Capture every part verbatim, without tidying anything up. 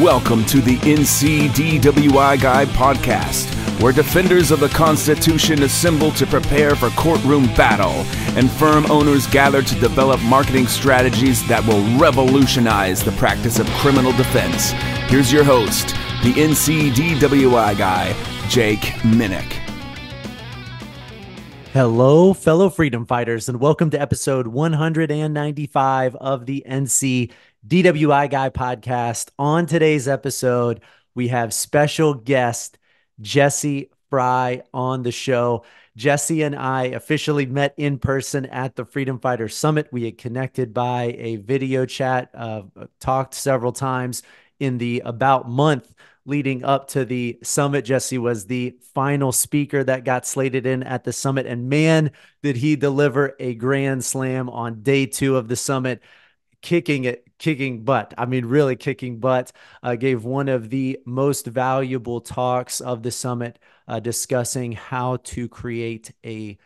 Welcome to the N C D W I Guy podcast, where defenders of the Constitution assemble to prepare for courtroom battle, and firm owners gather to develop marketing strategies that will revolutionize the practice of criminal defense. Here's your host, the N C D W I Guy, Jake Minnick. Hello, fellow freedom fighters, and welcome to episode one hundred ninety-five of the N C D W I Guy podcast. On today's episode, we have special guest Jesse Frye on the show. Jesse and I officially met in person at the Freedom Fighter Summit. We had connected by a video chat, uh, talked several times in the about month leading up to the summit. Jesse was the final speaker that got slated in at the summit. And man, did he deliver a grand slam on day two of the summit, kicking it, kicking butt. I mean, really kicking butt. Uh, gave one of the most valuable talks of the summit, uh, discussing how to create a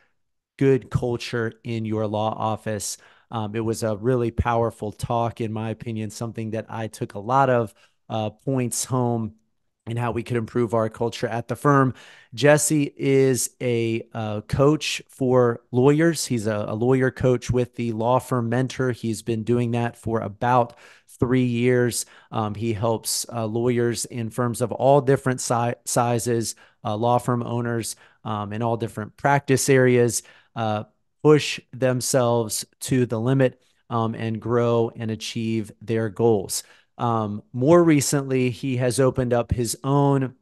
good culture in your law office. Um, it was a really powerful talk, in my opinion, something that I took a lot of uh, points home, and how we could improve our culture at the firm. Jesse is a uh, coach for lawyers. He's a, a lawyer coach with the Law Firm Mentor. He's been doing that for about three years. Um, he helps uh, lawyers in firms of all different si sizes, uh, law firm owners um, in all different practice areas, uh, push themselves to the limit um, and grow and achieve their goals. Um, more recently, he has opened up his own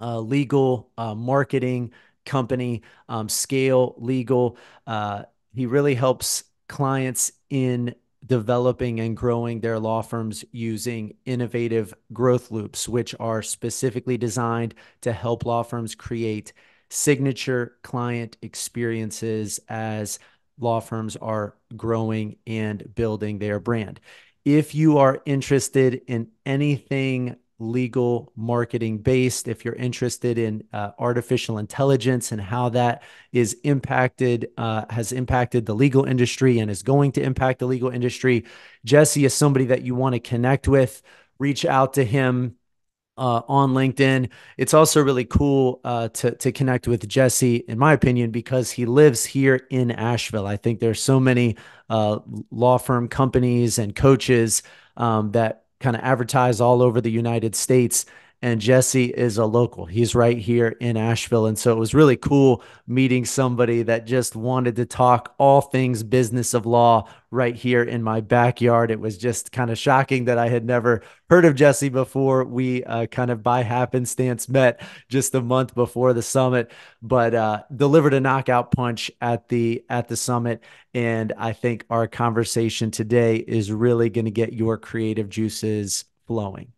uh, legal uh, marketing company, um, Scale Legal. Uh, he really helps clients in developing and growing their law firms using innovative growth loops, which are specifically designed to help law firms create signature client experiences as law firms are growing and building their brand. If you are interested in anything legal marketing based, if you're interested in uh, artificial intelligence and how that is impacted, uh, has impacted the legal industry and is going to impact the legal industry, Jesse is somebody that you want to connect with. Reach out to him uh, on LinkedIn. It's also really cool uh, to, to connect with Jesse, in my opinion, because he lives here in Asheville. I think there's so many Uh, law firm companies and coaches um, that kind of advertise all over the United States. And Jesse is a local. He's right here in Asheville. And so it was really cool meeting somebody that just wanted to talk all things business of law right here in my backyard. It was just kind of shocking that I had never heard of Jesse before. We uh, kind of by happenstance met just a month before the summit, but uh, delivered a knockout punch at the at the summit. And I think our conversation today is really going to get your creative juices flowing.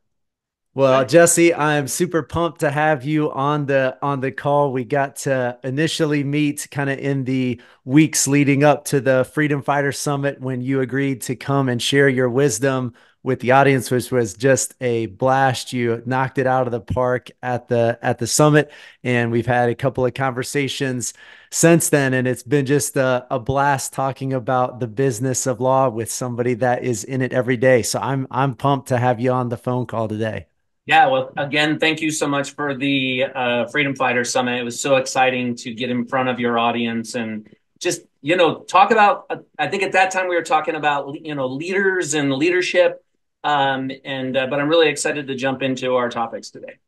Well, Jesse, I'm super pumped to have you on the on the call. We got to initially meet kind of in the weeks leading up to the Freedom Fighter Summit when you agreed to come and share your wisdom with the audience, which was just a blast. You knocked it out of the park at the at the summit, and we've had a couple of conversations since then, and it's been just a, a blast talking about the business of law with somebody that is in it every day. So I'm I'm pumped to have you on the phone call today. Yeah, well, again, thank you so much for the uh, Freedom Fighter Summit. It was so exciting to get in front of your audience and just, you know, talk about, uh, I think at that time we were talking about, you know, leaders and leadership. Um, and, uh, but I'm really excited to jump into our topics today.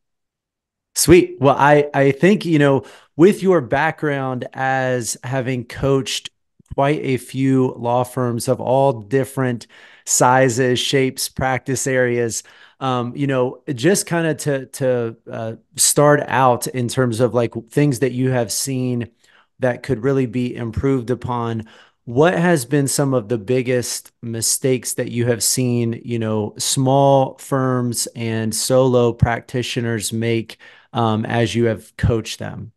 Sweet. Well, I, I think, you know, with your background as having coached quite a few law firms of all different sizes, shapes, practice areas, um, you know, just kind of to, to, uh, start out in terms of like things that you have seen that could really be improved upon. What has been some of the biggest mistakes that you have seen, you know, small firms and solo practitioners make um, as you have coached them?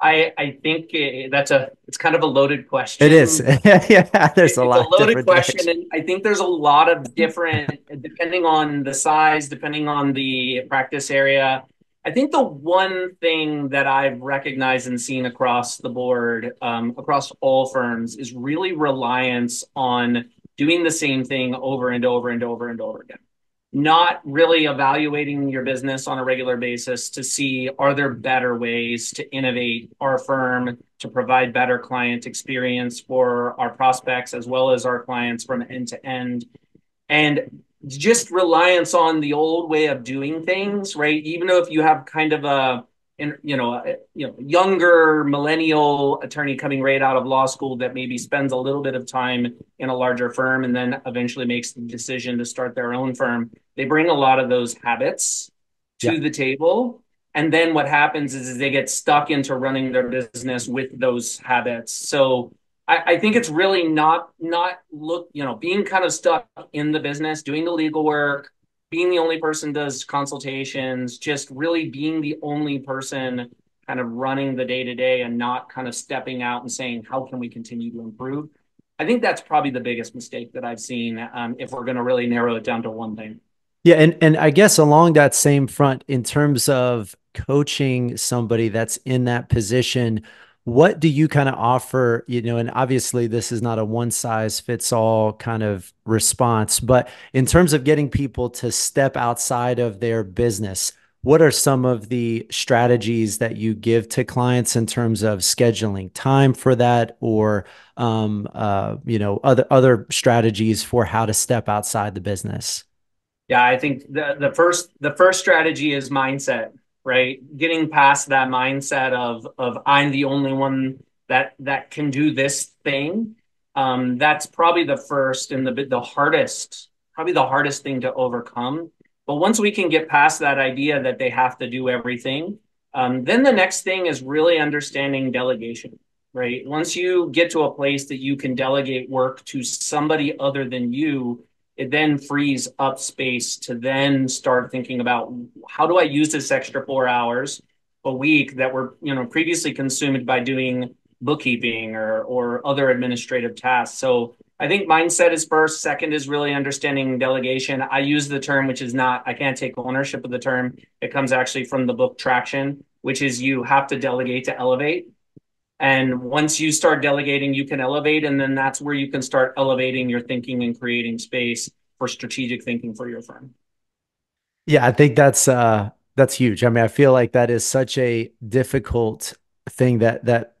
I, I think that's a, it's kind of a loaded question. It is. Yeah, there's it's a lot of a loaded question. And I think there's a lot of different, depending on the size, depending on the practice area. I think the one thing that I've recognized and seen across the board, um, across all firms, is really reliance on doing the same thing over and over and over and over again. not really evaluating your business on a regular basis to see, are there better ways to innovate our firm to provide better client experience for our prospects as well as our clients from end to end? And just reliance on the old way of doing things, right? Even though if you have kind of a, you know, a, you know, younger millennial attorney coming right out of law school that maybe spends a little bit of time in a larger firm and then eventually makes the decision to start their own firm, they bring a lot of those habits to yeah. the table. And then what happens is, is they get stuck into running their business with those habits. So I, I think it's really not, not look, you know, being kind of stuck in the business, doing the legal work, being the only person does consultations, just really being the only person kind of running the day to day and not kind of stepping out and saying, how can we continue to improve? I think that's probably the biggest mistake that I've seen um, if we're going to really narrow it down to one thing. Yeah. And, and I guess along that same front, in terms of coaching somebody that's in that position, what do you kind of offer, you know, and obviously this is not a one size fits all kind of response, but in terms of getting people to step outside of their business, what are some of the strategies that you give to clients in terms of scheduling time for that, or, um, uh, you know, other, other strategies for how to step outside the business? Yeah, I think the, the first, the first strategy is mindset. Right? Getting past that mindset of, of I'm the only one that, that can do this thing. Um, that's probably the first and the, the hardest, probably the hardest thing to overcome. But once we can get past that idea that they have to do everything, um, then the next thing is really understanding delegation, right? Once you get to a place that you can delegate work to somebody other than you, it then frees up space to then start thinking about, how do I use this extra four hours a week that were, you know, previously consumed by doing bookkeeping or, or other administrative tasks. So I think mindset is first. Second is really understanding delegation. I use the term, which is not, I can't take ownership of the term. It comes actually from the book Traction, which is you have to delegate to elevate. And once you start delegating, you can elevate. And then that's where you can start elevating your thinking and creating space for strategic thinking for your firm. Yeah, I think that's, uh, that's huge. I mean, I feel like that is such a difficult thing that, that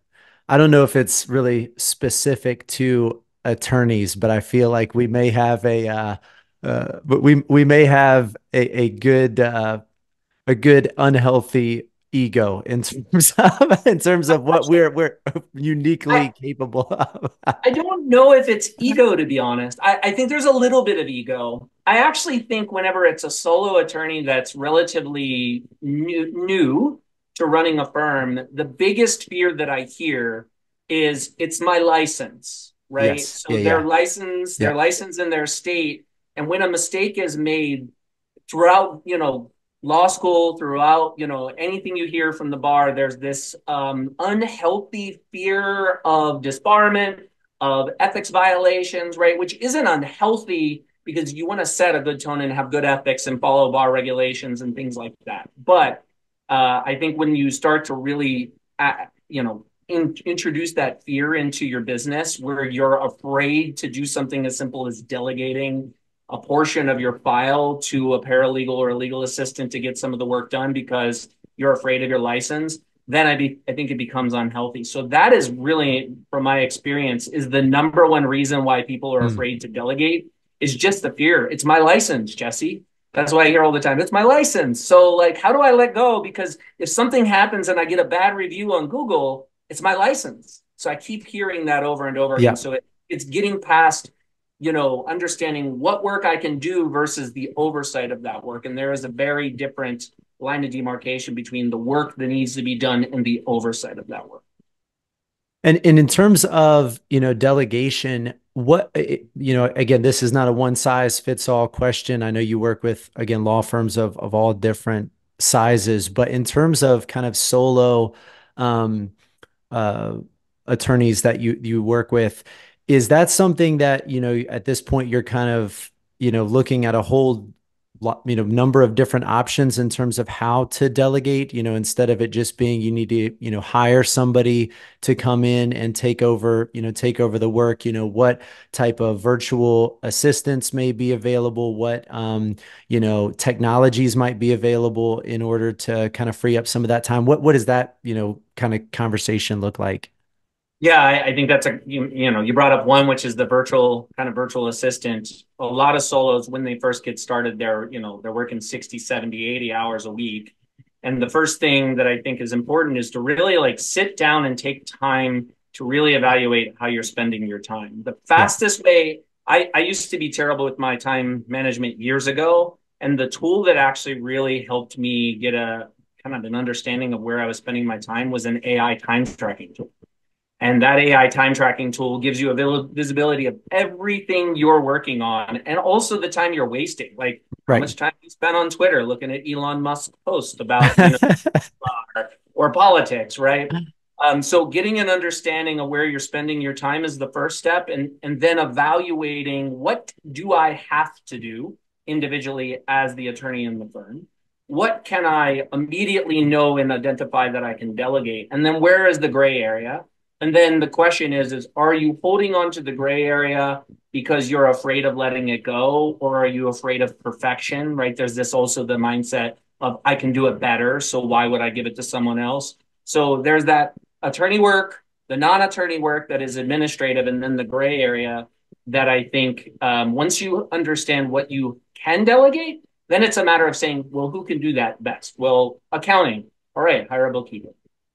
I don't know if it's really specific to attorneys, but I feel like we may have a, uh, uh, but we, we may have a, a good, uh, a good unhealthy ego in terms of in terms of what we're we're uniquely I, capable of. I don't know if it's ego, to be honest. I, I think there's a little bit of ego. I actually think whenever it's a solo attorney that's relatively new, new to running a firm, the biggest fear that I hear is it's my license, right? Yes. So yeah, their yeah. license, their yeah. license in their state, and when a mistake is made throughout, you know, law school, throughout, you know, anything you hear from the bar, there's this um, unhealthy fear of disbarment, of ethics violations, right? Which isn't unhealthy because you want to set a good tone and have good ethics and follow bar regulations and things like that. But uh, I think when you start to really, uh, you know, in introduce that fear into your business where you're afraid to do something as simple as delegating a portion of your file to a paralegal or a legal assistant to get some of the work done because you're afraid of your license, then I, be, I think it becomes unhealthy. So that is really, from my experience, is the number one reason why people are mm. afraid to delegate is just the fear. It's my license, Jesse. That's what I hear all the time. It's my license. So like, how do I let go? Because if something happens and I get a bad review on Google, it's my license. So I keep hearing that over and over again. Yeah. So it, it's getting past, you know, understanding what work I can do versus the oversight of that work. And there is a very different line of demarcation between the work that needs to be done and the oversight of that work. And, and in terms of, you know, delegation, what, you know, again, this is not a one size fits all question. I know you work with, again, law firms of, of all different sizes, but in terms of kind of solo um, uh, attorneys that you, you work with, is that something that, you know, at this point, you're kind of, you know, looking at a whole you know, number of different options in terms of how to delegate, you know, instead of it just being, you need to, you know, hire somebody to come in and take over, you know, take over the work, you know, what type of virtual assistants may be available, what, um, you know, technologies might be available in order to kind of free up some of that time. What, what does that, you know, kind of conversation look like? Yeah, I, I think that's a, you, you know, you brought up one, which is the virtual kind of virtual assistant. A lot of solos, when they first get started, they're, you know, they're working sixty, seventy, eighty hours a week. And the first thing that I think is important is to really like sit down and take time to really evaluate how you're spending your time. The fastest way, I, I used to be terrible with my time management years ago. And the tool that actually really helped me get a kind of an understanding of where I was spending my time was an A I time tracking tool. And that A I time tracking tool gives you a visibility of everything you're working on and also the time you're wasting, like right. how much time you spend on Twitter looking at Elon Musk posts about you know, or, or politics, right? Um, so getting an understanding of where you're spending your time is the first step, and, and then evaluating what do I have to do individually as the attorney in the firm? What can I immediately know and identify that I can delegate? And then where is the gray area? And then the question is, is are you holding on to the gray area because you're afraid of letting it go? Or are you afraid of perfection, right? There's this also the mindset of I can do it better. So why would I give it to someone else? So there's that attorney work, the non-attorney work that is administrative, and then the gray area that I think um, once you understand what you can delegate, then it's a matter of saying, well, who can do that best? Well, accounting. All right, hire a bookkeeper,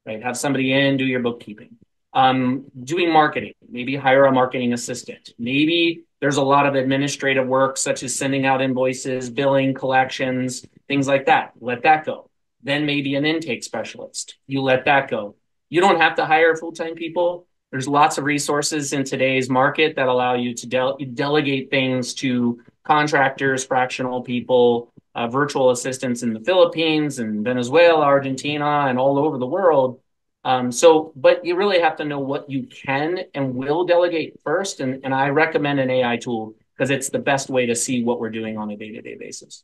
right? Have somebody in, do your bookkeeping. Um, doing marketing, maybe hire a marketing assistant. Maybe there's a lot of administrative work, such as sending out invoices, billing, collections, things like that. Let that go. Then maybe an intake specialist. You let that go. You don't have to hire full-time people. There's lots of resources in today's market that allow you to del- delegate things to contractors, fractional people, uh, virtual assistants in the Philippines and Venezuela, Argentina, and all over the world. Um, so, but you really have to know what you can and will delegate first. And, and I recommend an A I tool because it's the best way to see what we're doing on a day-to-day basis.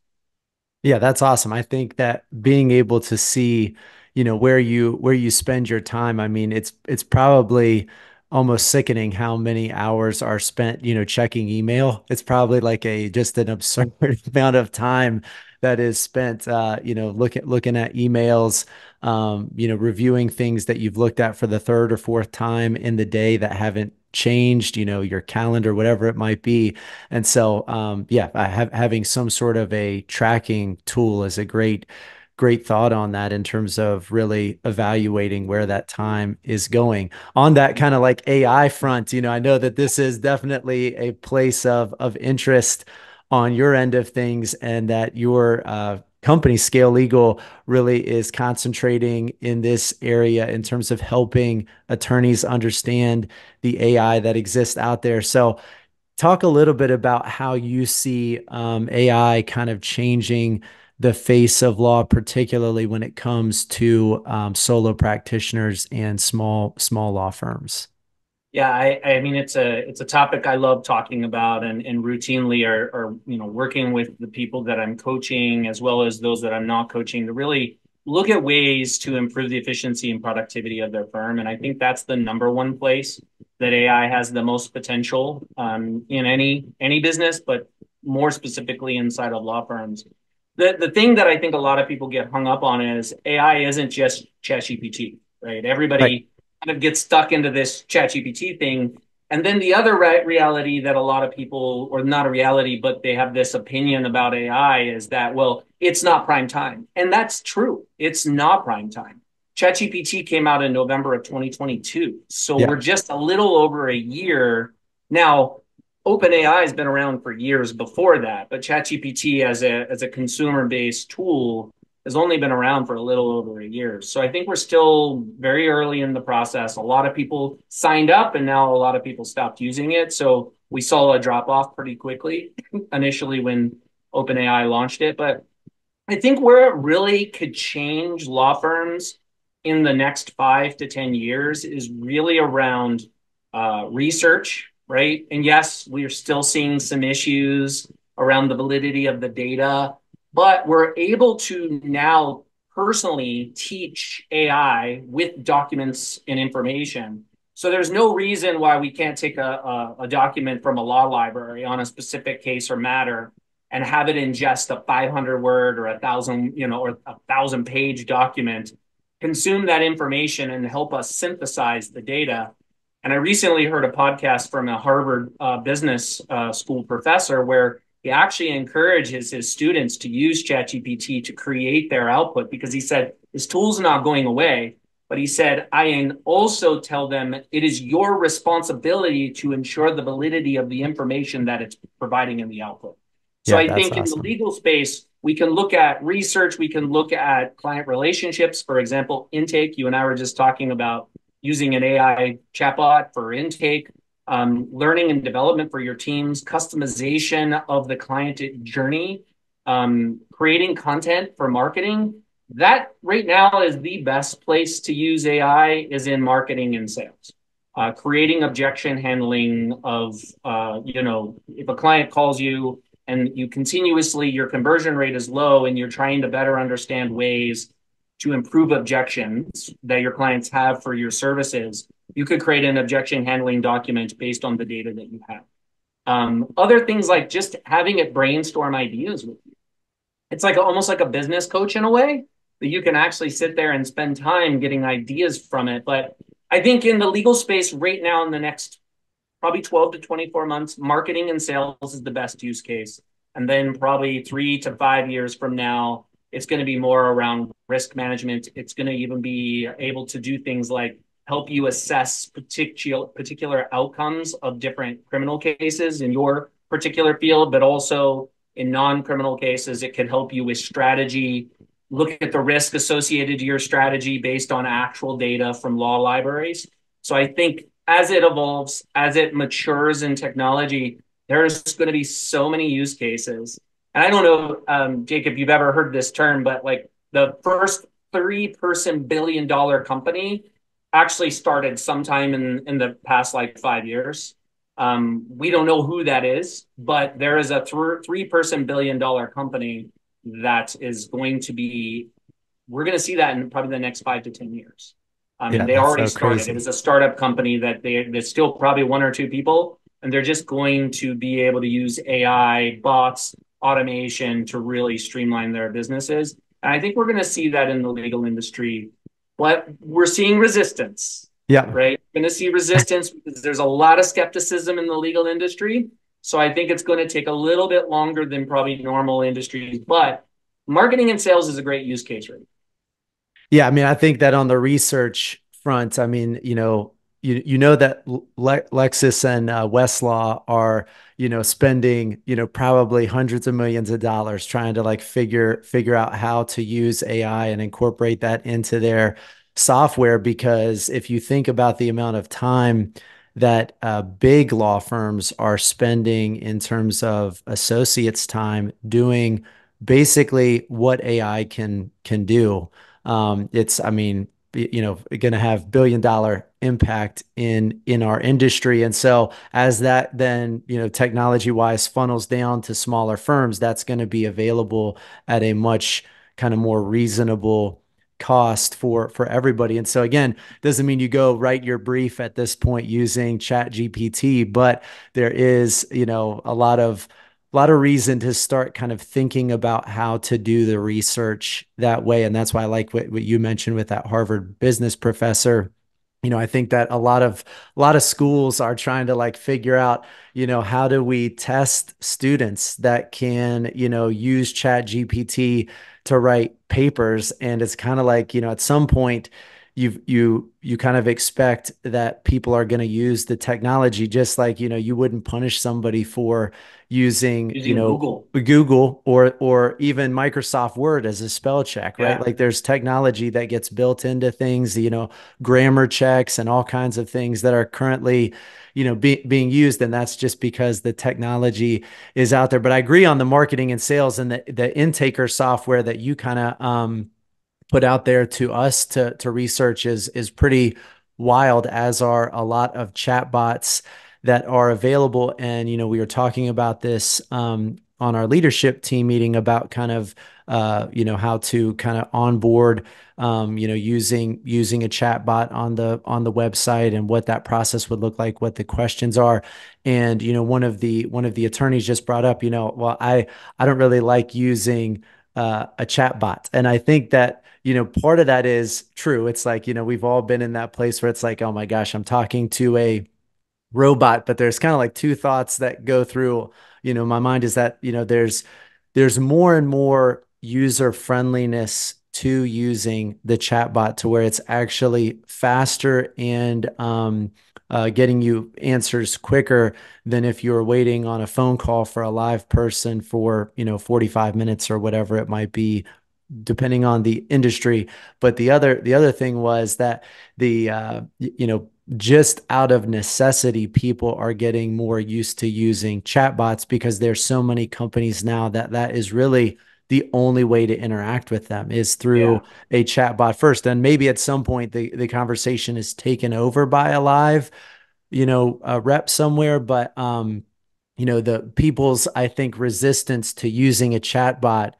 Yeah, that's awesome. I think that being able to see, you know, where you, where you spend your time, I mean, it's, it's probably almost sickening how many hours are spent, you know, checking email. It's probably like a, just an absurd amount of time that is spent, uh, you know, looking, looking at emails, um, you know, reviewing things that you've looked at for the third or fourth time in the day that haven't changed, you know, your calendar, whatever it might be. And so, um, yeah, I have, having some sort of a tracking tool is a great, great thought on that in terms of really evaluating where that time is going. On that kind of like A I front, you know, I know that this is definitely a place of, of interest on your end of things, and that your uh, company, Scale Legal, really is concentrating in this area in terms of helping attorneys understand the A I that exists out there. So talk a little bit about how you see um, A I kind of changing the face of law, particularly when it comes to um, solo practitioners and small, small law firms. Yeah, I, I mean, it's a it's a topic I love talking about and, and routinely are, are, you know, working with the people that I'm coaching as well as those that I'm not coaching to really look at ways to improve the efficiency and productivity of their firm. And I think that's the number one place that A I has the most potential um, in any any business, but more specifically inside of law firms. The, the thing that I think a lot of people get hung up on is A I isn't just ChatGPT, right? Everybody... Right. kind of get stuck into this ChatGPT thing. And then the other re- reality that a lot of people, or not a reality, but they have this opinion about A I is that, well, it's not prime time. And that's true. It's not prime time. ChatGPT came out in November of twenty twenty-two. So yeah. We're just a little over a year. Now, OpenAI has been around for years before that, but ChatGPT as a, as a consumer-based tool has only been around for a little over a year. So I think we're still very early in the process. A lot of people signed up and now a lot of people stopped using it. So we saw a drop off pretty quickly initially when OpenAI launched it. But I think where it really could change law firms in the next five to ten years is really around uh, research, right? And yes, we are still seeing some issues around the validity of the data. But we're able to now personally teach A I with documents and information. So there's no reason why we can't take a, a, a document from a law library on a specific case or matter and have it ingest a five hundred word or a thousand, you know, or a thousand page document, consume that information and help us synthesize the data. And I recently heard a podcast from a Harvard uh, business uh, school professor where he actually encourages his students to use ChatGPT to create their output, because he said his tool's not going away. But he said, I also tell them it is your responsibility to ensure the validity of the information that it's providing in the output. So yeah, I think awesome. In the legal space, we can look at research. We can look at client relationships. For example, intake. You and I were just talking about using an A I chatbot for intake, um, learning and development for your teams, customization of the client journey, um, creating content for marketing. That right now is the best place to use A I is in marketing and sales, uh, creating objection handling of, uh, you know, if a client calls you and you continuously, your conversion rate is low and you're trying to better understand ways to improve objections that your clients have for your services, you could create an objection handling document based on the data that you have. Um, other things like just having it brainstorm ideas with you. It's like a, almost like a business coach in a way. That you can actually sit there and spend time getting ideas from it. But I think in the legal space right now, in the next probably twelve to twenty-four months, marketing and sales is the best use case. And then probably three to five years from now, it's going to be more around risk management. It's going to even be able to do things like help you assess particular particular outcomes of different criminal cases in your particular field, but also in non-criminal cases, it can help you with strategy. Look at the risk associated to your strategy based on actual data from law libraries. So I think as it evolves, as it matures in technology, there's going to be so many use cases. And I don't know, um, Jake, if you've ever heard this term, but like the first three-person billion-dollar company actually started sometime in, in the past like five years. Um, we don't know who that is, but there is a th- three-person billion-dollar company that is going to be, we're going to see that in probably the next five to ten years. I mean, yeah, they already started. Crazy. It was a startup company that they, there's still probably one or two people, and they're just going to be able to use A I, bots, automation to really streamline their businesses. And I think we're going to see that in the legal industry, but we're seeing resistance. Yeah. Right. We're going to see resistance because there's a lot of skepticism in the legal industry. So I think it's going to take a little bit longer than probably normal industries, but marketing and sales is a great use case, right? Yeah. I mean, I think that on the research front, I mean, you know, you, you know that Le- Lexis and uh, Westlaw are, you know, spending, you know, probably hundreds of millions of dollars trying to like figure, figure out how to use A I and incorporate that into their software. Because if you think about the amount of time that uh, big law firms are spending in terms of associates' time doing basically what A I can can do. Um, it's, I mean, you know, going to have billion dollar impact in in our industry. And so as that then, you know, technology wise funnels down to smaller firms, that's going to be available at a much kind of more reasonable cost for for everybody. And so again, doesn't mean you go write your brief at this point using ChatGPT, but there is, you know, a lot of a lot of reason to start kind of thinking about how to do the research that way. And that's why I like what, what you mentioned with that Harvard business professor. You know, I think that a lot of a lot of schools are trying to like figure out, you know, how do we test students that can, you know, use ChatGPT to write papers. And it's kind of like, you know, at some point you you you kind of expect that people are going to use the technology, just like, you know, you wouldn't punish somebody for using, using you know, Google. Google or or even Microsoft Word as a spell check, right? Yeah. Like there's technology that gets built into things, you know, grammar checks and all kinds of things that are currently, you know, be, being used. And that's just because the technology is out there. But I agree on the marketing and sales and the, the Intaker software that you kind of um, put out there to us to to research is is pretty wild, as are a lot of chatbots that are available. And, you know, we were talking about this um, on our leadership team meeting about kind of, uh, you know, how to kind of onboard, um, you know, using, using a chat bot on the, on the website and what that process would look like, what the questions are. And, you know, one of the, one of the attorneys just brought up, you know, well, I, I don't really like using uh, a chat bot. And I think that, you know, part of that is true. It's like, you know, we've all been in that place where it's like, oh my gosh, I'm talking to a robot, but there's kind of like two thoughts that go through, you know, my mind is that, you know, there's, there's more and more user friendliness to using the chatbot to where it's actually faster and, um, uh, getting you answers quicker than if you're waiting on a phone call for a live person for, you know, forty-five minutes or whatever it might be, depending on the industry. But the other, the other thing was that the, uh, you know, just out of necessity, people are getting more used to using chatbots because there's so many companies now that that is really the only way to interact with them is through yeah. a chatbot first. And maybe at some point the, the conversation is taken over by a live, you know, a rep somewhere. But, um, you know, the people's, I think, resistance to using a chatbot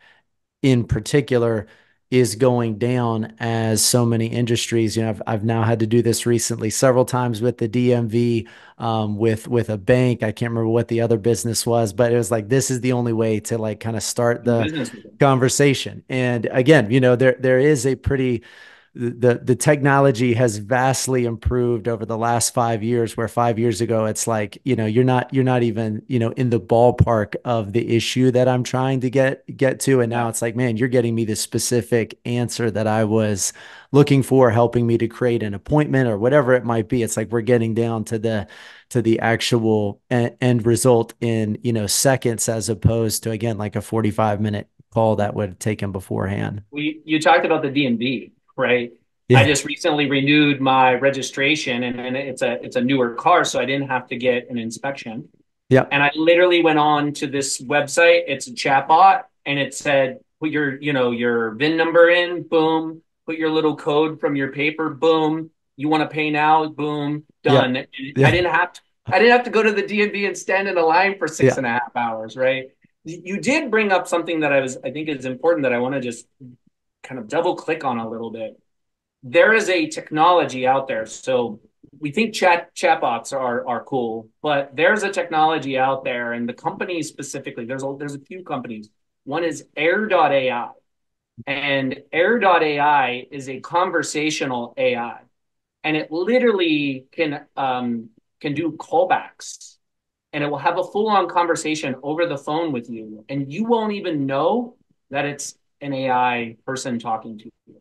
in particular is going down as so many industries, you know, I've, I've now had to do this recently several times with the D M V, um, with, with a bank. I can't remember what the other business was, but it was like, this is the only way to like kind of start the business conversation. And again, you know, there, there is a pretty, the, the technology has vastly improved over the last five years, where five years ago, it's like, you know, you're not, you're not even, you know, in the ballpark of the issue that I'm trying to get, get to. And now it's like, man, you're getting me the specific answer that I was looking for, helping me to create an appointment or whatever it might be. It's like, we're getting down to the, to the actual end result in, you know, seconds, as opposed to, again, like a forty-five minute call that would have taken beforehand. Well, you, you talked about the D M V. Right. Yeah. I just recently renewed my registration and, and it's a it's a newer car, so I didn't have to get an inspection. Yeah. And I literally went on to this website. It's a chatbot, and it said, put your, you know, your V I N number in, boom, put your little code from your paper, boom. You want to pay now, boom, done. Yeah. Yeah. I didn't have to I didn't have to go to the D M V and stand in a line for six yeah. and a half hours, right? You did bring up something that I was I think is important that I want to just kind of double click on a little bit. There is a technology out there. So we think chat chatbots are are cool, but there's a technology out there, and the companies specifically, there's a, there's a few companies. One is Air dot A I, and Air dot A I is a conversational A I, and it literally can um, can do callbacks, and it will have a full on conversation over the phone with you, and you won't even know that it's an A I person talking to you.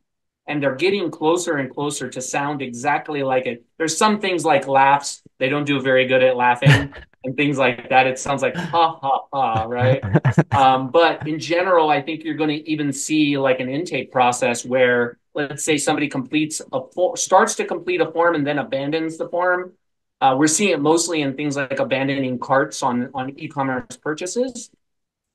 And they're getting closer and closer to sound exactly like it. There's some things like laughs. They don't do very good at laughing and things like that. It sounds like ha, ha, ha, right? Um, but in general, I think you're going to even see like an intake process where, let's say somebody completes a for- starts to complete a form and then abandons the form. Uh, we're seeing it mostly in things like abandoning carts on, on e-commerce purchases.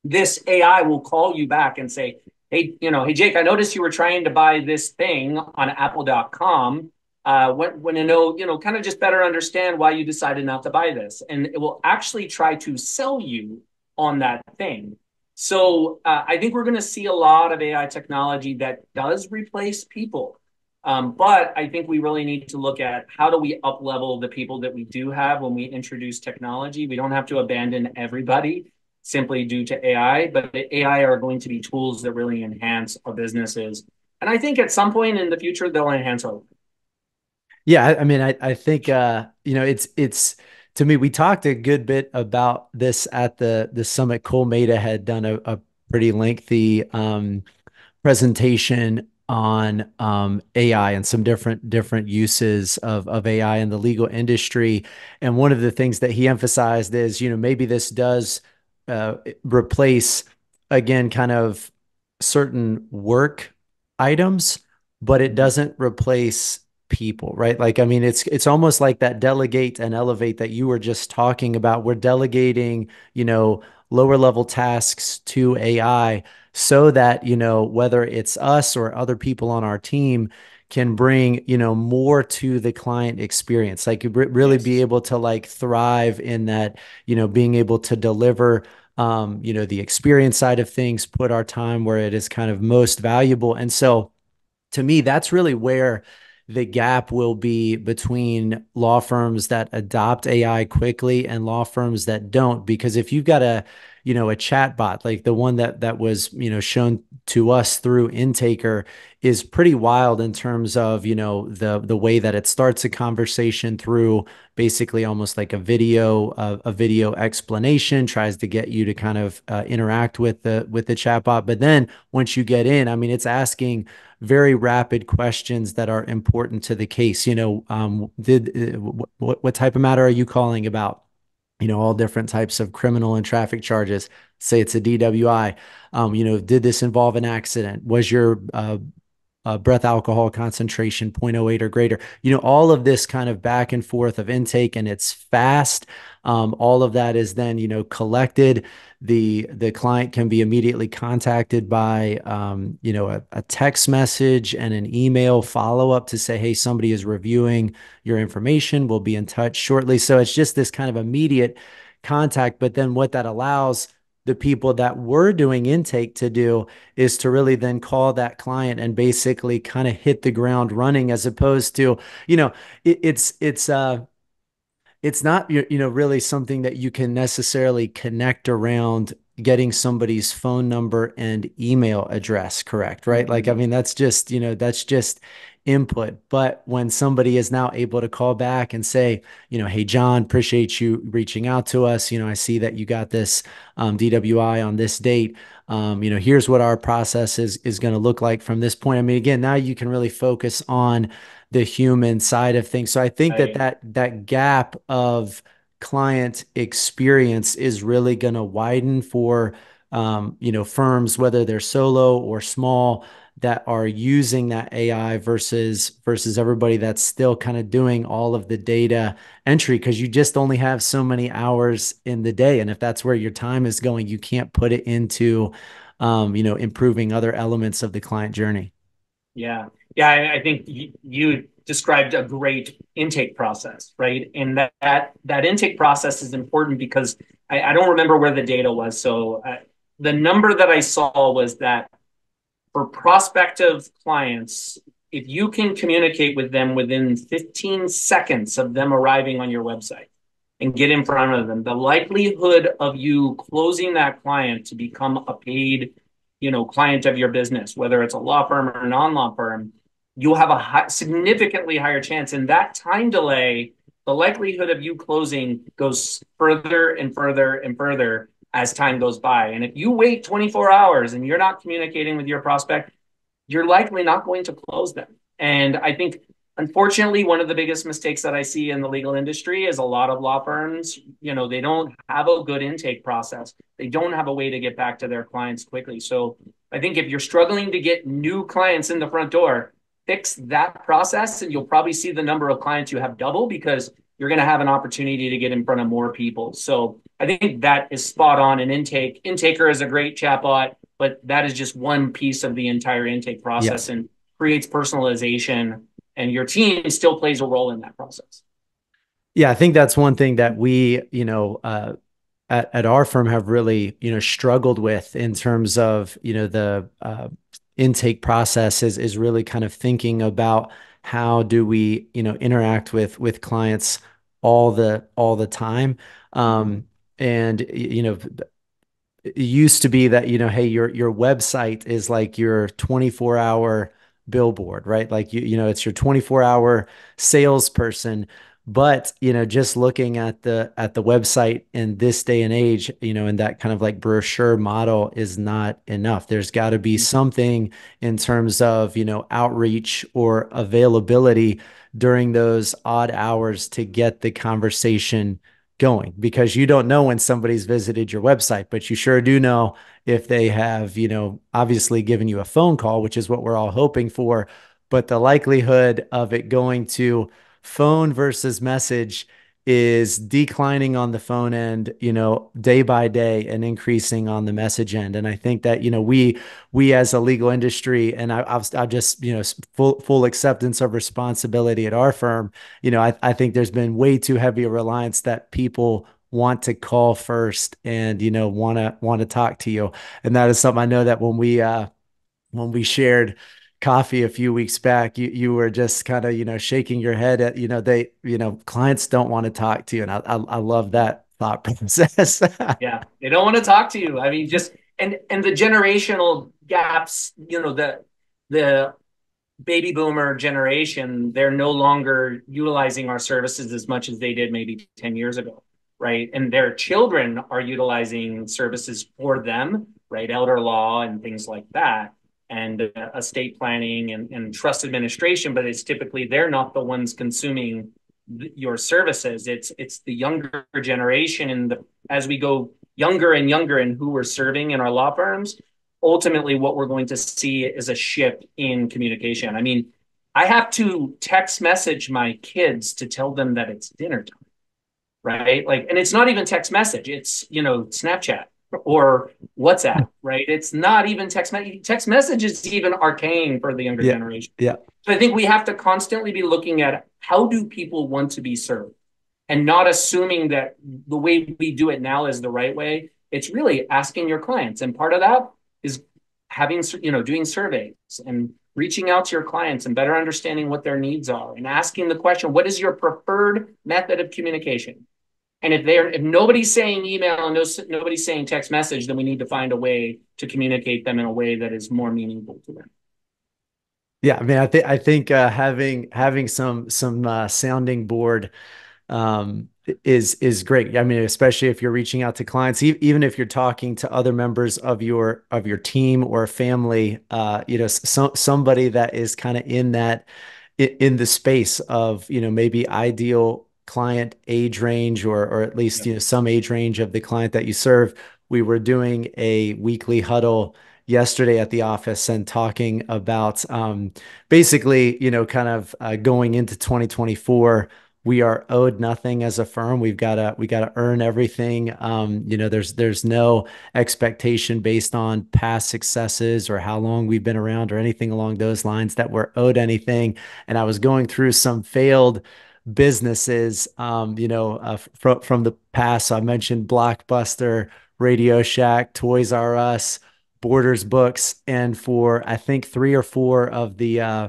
This A I will call you back and say, hey, you know, hey, Jake, I noticed you were trying to buy this thing on apple dot com. Uh, when I know, you know, kind of just better understand why you decided not to buy this. And it will actually try to sell you on that thing. So uh, I think we're going to see a lot of A I technology that does replace people. Um, but I think we really need to look at how do we up-level the people that we do have when we introduce technology. We don't have to abandon everybody simply due to A I, but the A I are going to be tools that really enhance our businesses. And I think at some point in the future, they'll enhance our. Yeah. I, I mean, I, I think, uh, you know, it's, it's, to me, we talked a good bit about this at the, the summit. Cole Mehta had done a, a pretty lengthy um, presentation on um, A I and some different different uses of, of A I in the legal industry. And one of the things that he emphasized is, you know, maybe this does Uh, replace, again, kind of certain work items, but it doesn't replace people, right? Like, I mean, it's, it's almost like that delegate and elevate that you were just talking about. We're delegating, you know, lower level tasks to A I so that, you know, whether it's us or other people on our team can bring, you know, more to the client experience. Like, you really be able to like thrive in that, you know, being able to deliver um, you know, the experience side of things, put our time where it is kind of most valuable. And so to me, that's really where the gap will be between law firms that adopt A I quickly and law firms that don't. Because if you've got a, you know, a chat bot, like the one that that was, you know, shown to us through Intaker, is pretty wild in terms of, you know, the the way that it starts a conversation through basically almost like a video, uh, a video explanation, tries to get you to kind of uh, interact with the with the chatbot. But then once you get in, I mean, it's asking very rapid questions that are important to the case. You know, um, did uh, what what type of matter are you calling about? You know, all different types of criminal and traffic charges. Say it's a D W I. Um, you know, did this involve an accident? Was your uh, uh, breath alcohol concentration zero point zero eight or greater? You know, all of this kind of back and forth of intake, and it's fast. Um, all of that is then, you know, collected. The the client can be immediately contacted by, um, you know, a, a text message and an email follow-up to say, hey, somebody is reviewing your information. We'll be in touch shortly. So it's just this kind of immediate contact. But then what that allows the people that were doing intake to do is to really then call that client and basically kind of hit the ground running, as opposed to, you know, it, it's, it's, uh, it's not, you know, really something that you can necessarily connect around getting somebody's phone number and email address correct, right? Like, I mean, that's just, you know, that's just input. But when somebody is now able to call back and say, you know, hey, John, appreciate you reaching out to us. You know, I see that you got this um, D W I on this date. Um, you know, here's what our process is, is going to look like from this point. I mean, again, now you can really focus on the human side of things. So I think that that, that gap of client experience is really going to widen for, um, you know, firms, whether they're solo or small, that are using that A I versus, versus everybody that's still kind of doing all of the data entry, because you just only have so many hours in the day. And if that's where your time is going, you can't put it into, um, you know, improving other elements of the client journey. Yeah. Yeah, I think you described a great intake process, right? And that that, that intake process is important because I, I don't remember where the data was. So uh, the number that I saw was that for prospective clients, if you can communicate with them within fifteen seconds of them arriving on your website and get in front of them, the likelihood of you closing that client to become a paid, you know, client of your business, whether it's a law firm or a non-law firm, you'll have a high, significantly higher chance. And that time delay, the likelihood of you closing goes further and further and further as time goes by. And if you wait twenty-four hours and you're not communicating with your prospect, you're likely not going to close them. And I think, unfortunately, one of the biggest mistakes that I see in the legal industry is a lot of law firms, you know, they don't have a good intake process. They don't have a way to get back to their clients quickly. So I think if you're struggling to get new clients in the front door, fix that process, and you'll probably see the number of clients you have double, because you're going to have an opportunity to get in front of more people. So I think that is spot on in intake. Intaker is a great chatbot, but that is just one piece of the entire intake process, yeah, and creates personalization, and your team still plays a role in that process. Yeah, I think that's one thing that we, you know, uh, at, at our firm have really, you know, struggled with in terms of, you know, the uh, intake process is, is really kind of thinking about how do we, you know, interact with, with clients all the, all the time. Um, and, you know, it used to be that, you know, hey, your, your website is like your twenty-four hour billboard, right? Like, you, you know, it's your twenty-four hour salesperson. But, you know, just looking at the, at the website in this day and age, you know, in that kind of like brochure model is not enough. There's got to be something in terms of, you know, outreach or availability during those odd hours to get the conversation going, because you don't know when somebody's visited your website, but you sure do know if they have, you know, obviously given you a phone call, which is what we're all hoping for. But the likelihood of it going to phone versus message is declining on the phone end, you know, day by day, and increasing on the message end. And I think that, you know, we, we as a legal industry, and I, I've, I've just, you know, full, full acceptance of responsibility at our firm, you know, I, I think there's been way too heavy a reliance that people want to call first and, you know, want to, want to talk to you. And that is something I know that when we, uh, when we shared coffee a few weeks back, you, you were just kind of, you know, shaking your head at, you know, they, you know, clients don't want to talk to you. And I, I, I love that thought process. Yeah. They don't want to talk to you. I mean, just, and, and the generational gaps, you know, the, the baby boomer generation, they're no longer utilizing our services as much as they did maybe ten years ago. Right. And their children are utilizing services for them, right? Elder law and things like that, and uh, estate planning and, and trust administration. But it's typically they're not the ones consuming th your services. It's it's the younger generation. And the, as we go younger and younger in who we're serving in our law firms, ultimately what we're going to see is a shift in communication. I mean, I have to text message my kids to tell them that it's dinner time. Right. Like, and it's not even text message. It's, you know, Snapchat or WhatsApp, right? It's not even text message. Text message is even arcane for the younger yeah. generation. Yeah. So I think we have to constantly be looking at how do people want to be served and not assuming that the way we do it now is the right way. It's really asking your clients. And part of that is having, you know, doing surveys and reaching out to your clients and better understanding what their needs are and asking the question, what is your preferred method of communication? And if they're, if nobody's saying email and no, nobody's saying text message, then we need to find a way to communicate them in a way that is more meaningful to them. Yeah. I mean, I think, I think, uh, having, having some, some, uh, sounding board, um, is, is great. I mean, especially if you're reaching out to clients, e even if you're talking to other members of your, of your team or family, uh, you know, so, somebody that is kind of in that, in the space of, you know, maybe ideal client age range, or, or at least, you know, some age range of the client that you serve. We were doing a weekly huddle yesterday at the office and talking about, um, basically, you know, kind of, uh, going into twenty twenty-four, we are owed nothing as a firm. We've got to, we got to earn everything. Um, you know, there's, there's no expectation based on past successes or how long we've been around or anything along those lines that we're owed anything. And I was going through some failed businesses, um, you know, uh, from, from the past. So I mentioned Blockbuster, Radio Shack, Toys R Us, Borders Books. And for, I think three or four of the, uh,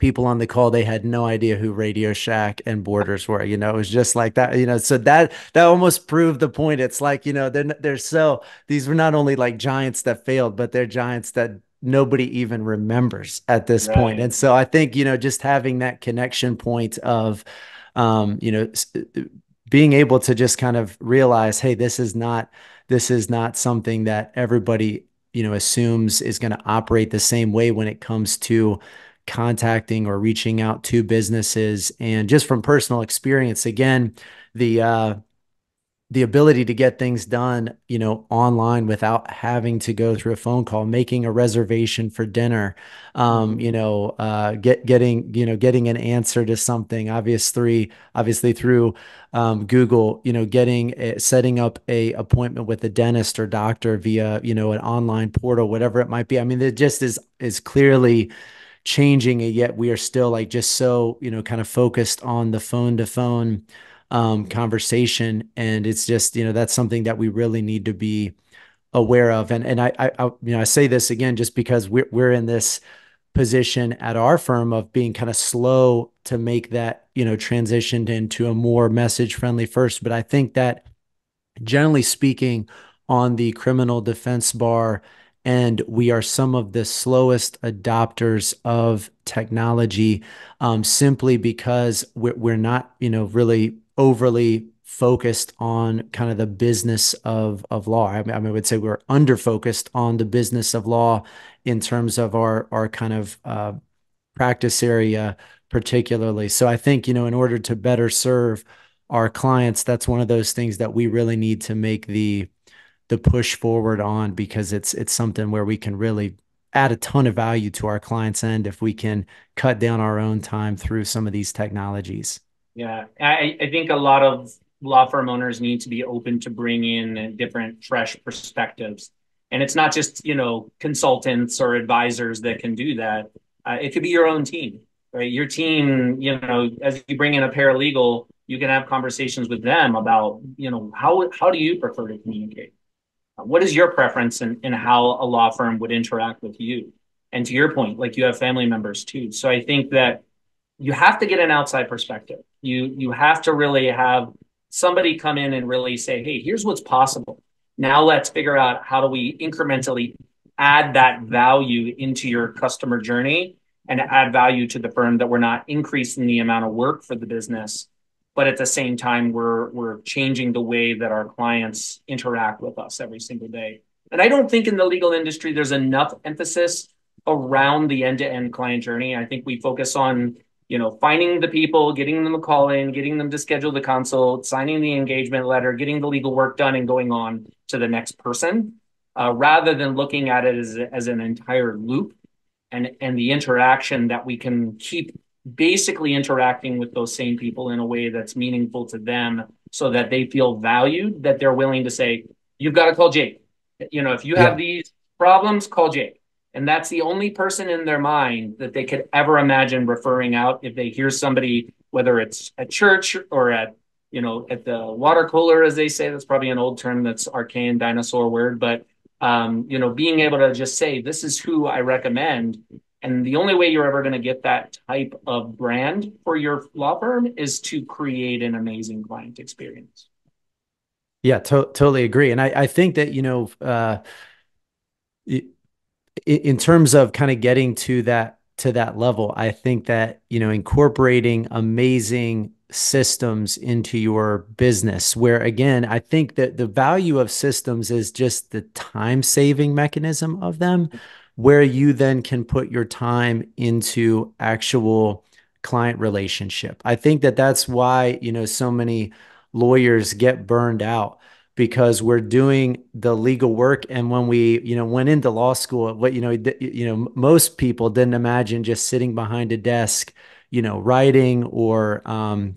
people on the call, they had no idea who Radio Shack and Borders were. You know, it was just like that, you know, so that, that almost proved the point. It's like, you know, they're, they're so, these were not only like giants that failed, but they're giants that nobody even remembers at this right. point. And so I think, you know, just having that connection point of, um, you know, being able to just kind of realize, hey, this is not, this is not something that everybody, you know, assumes is going to operate the same way when it comes to contacting or reaching out to businesses. And just from personal experience, again, the, uh, the ability to get things done, you know, online without having to go through a phone call, making a reservation for dinner, um, you know, uh, get, getting, you know, getting an answer to something, obviously, obviously through, um, Google, you know, getting, uh, setting up a appointment with a dentist or doctor via, you know, an online portal, whatever it might be. I mean, it just is, is clearly changing, and yet we are still like just so, you know, kind of focused on the phone to phone um, conversation. And it's just, you know, that's something that we really need to be aware of. And, and I, I, I, you know, I say this again, just because we're, we're in this position at our firm of being kind of slow to make that, you know, transitioned into a more message friendly first. But I think that generally speaking on the criminal defense bar, and we are some of the slowest adopters of technology, um, simply because we're, we're not, you know, really overly focused on kind of the business of, of law. I mean, I would say we're under-focused on the business of law in terms of our, our kind of uh, practice area particularly. So I think, you know, in order to better serve our clients, that's one of those things that we really need to make the the push forward on, because it's, it's something where we can really add a ton of value to our clients' end if we can cut down our own time through some of these technologies. Yeah. I, I think a lot of law firm owners need to be open to bring in different fresh perspectives. And it's not just, you know, consultants or advisors that can do that. Uh, it could be your own team, right? Your team, you know, as you bring in a paralegal, you can have conversations with them about, you know, how, how do you prefer to communicate? What is your preference in, in how a law firm would interact with you? And to your point, like, you have family members too. So I think that you have to get an outside perspective. You, you have to really have somebody come in and really say, hey, here's what's possible. Now let's figure out how do we incrementally add that value into your customer journey and add value to the firm, that we're not increasing the amount of work for the business, but at the same time, we're, we're changing the way that our clients interact with us every single day. And I don't think in the legal industry, there's enough emphasis around the end-to-end client journey. I think we focus on, you know, finding the people, getting them a call in, getting them to schedule the consult, signing the engagement letter, getting the legal work done, and going on to the next person, uh, rather than looking at it as, as an entire loop and, and the interaction that we can keep basically interacting with those same people in a way that's meaningful to them, so that they feel valued, that they're willing to say, you've got to call Jake. You know, if you yeah. have these problems, call Jake. And that's the only person in their mind that they could ever imagine referring out if they hear somebody, whether it's at church or at, you know, at the water cooler, as they say. That's probably an old term, that's arcane dinosaur word. But, um, you know, being able to just say, this is who I recommend. And the only way you're ever going to get that type of brand for your law firm is to create an amazing client experience. Yeah, to totally agree. And I, I think that, you know, uh, it, in terms of kind of getting to that, to that level, I think that, you know, incorporating amazing systems into your business, where, again, I think that the value of systems is just the time saving mechanism of them, where you then can put your time into actual client relationship. I think that that's why, you know, so many lawyers get burned out, because we're doing the legal work. And when we, you know, went into law school, what, you know, you know, most people didn't imagine just sitting behind a desk, you know, writing or, um,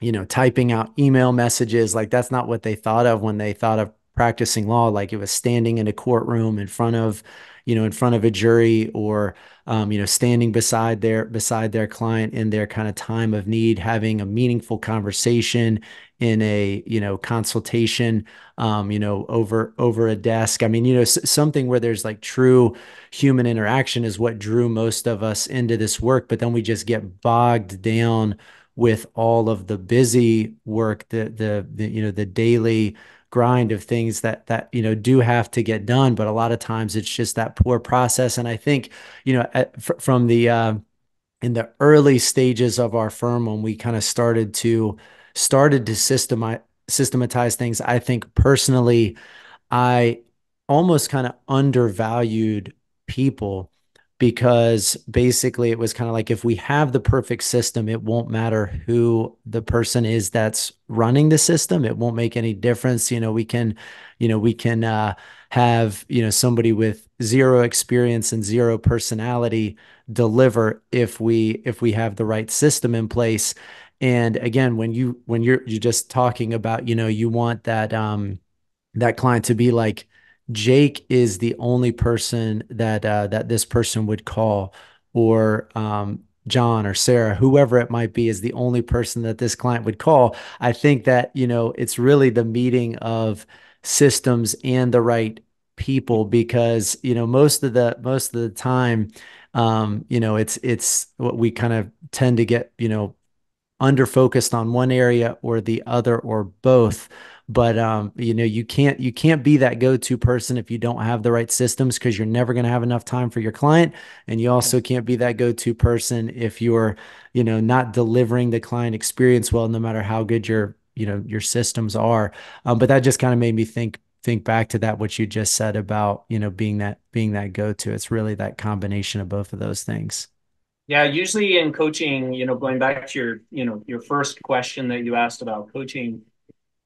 you know, typing out email messages. Like, that's not what they thought of when they thought of practicing law. Like, it was standing in a courtroom in front of, you know, in front of a jury, or, um, you know, standing beside their, beside their client in their kind of time of need, having a meaningful conversation in a, you know, consultation, um, you know, over, over a desk. I mean, you know, s something where there's like true human interaction is what drew most of us into this work. But then we just get bogged down with all of the busy work, the, the, the you know, the daily grind of things that, that, you know, do have to get done. But a lot of times it's just that poor process. And I think, you know, at, fr from the, uh, in the early stages of our firm, when we kind of started to, started to systemize, systematize things, I think personally, I almost kind of undervalued people, because basically it was kind of like, if we have the perfect system, it won't matter who the person is that's running the system. It won't make any difference. You know, we can, you know, we can uh, have, you know, somebody with zero experience and zero personality deliver if we, if we have the right system in place. And again, when you, when you're, you're just talking about, you know, you want that, um, that client to be like, Jake is the only person that uh, that this person would call, or um, John or Sarah, whoever it might be, is the only person that this client would call. I think that, you know, it's really the meeting of systems and the right people, because, you know, most of the most of the time, um, you know, it's it's what we kind of tend to get, you know, under focused on one area or the other or both. But, um, you know, you can't, you can't be that go-to person if you don't have the right systems, because you're never going to have enough time for your client. And you also can't be that go-to person if you're, you know, not delivering the client experience well, no matter how good your, you know, your systems are. Um, but that just kind of made me think, think back to that, what you just said about, you know, being that, being that go-to. It's really that combination of both of those things. Yeah. Usually in coaching, you know, going back to your, you know, your first question that you asked about coaching,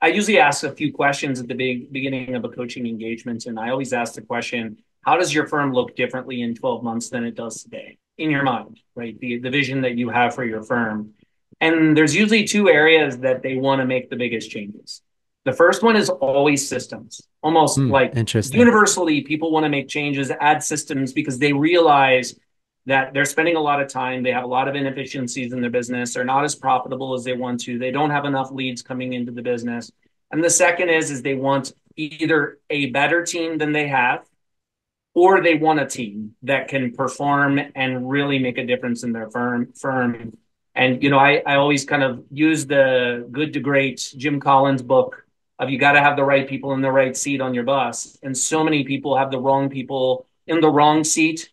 I usually ask a few questions at the big, beginning of a coaching engagement. And I always ask the question, how does your firm look differently in twelve months than it does today? In your mind, right? The, the vision that you have for your firm. And there's usually two areas that they want to make the biggest changes. The first one is always systems. Almost mm, like universally, people want to make changes, add systems, because they realize that they're spending a lot of time. They have a lot of inefficiencies in their business. They're not as profitable as they want to. They don't have enough leads coming into the business. And the second is, is they want either a better team than they have, or they want a team that can perform and really make a difference in their firm. firm. And, you know, I, I always kind of use the Good to Great, Jim Collins book of you got to have the right people in the right seat on your bus. And so many people have the wrong people in the wrong seat.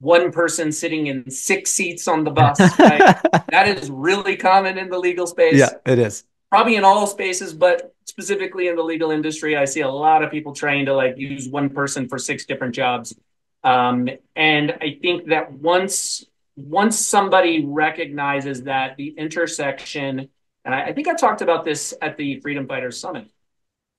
One person sitting in six seats on the bus. Right? That is really common in the legal space. Yeah, it is. Probably in all spaces, but specifically in the legal industry, I see a lot of people trying to like use one person for six different jobs. Um, and I think that once once somebody recognizes that the intersection, and I, I think I talked about this at the Freedom Fighter Summit,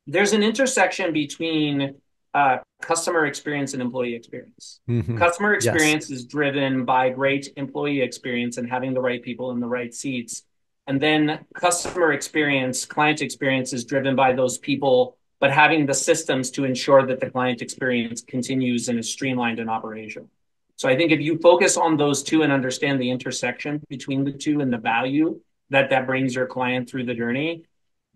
there's an intersection between uh, customer experience and employee experience. Mm-hmm. Customer experience yes. is driven by great employee experience and having the right people in the right seats. And then customer experience, client experience is driven by those people, but having the systems to ensure that the client experience continues and is streamlined in operation. So I think if you focus on those two and understand the intersection between the two and the value that that brings your client through the journey,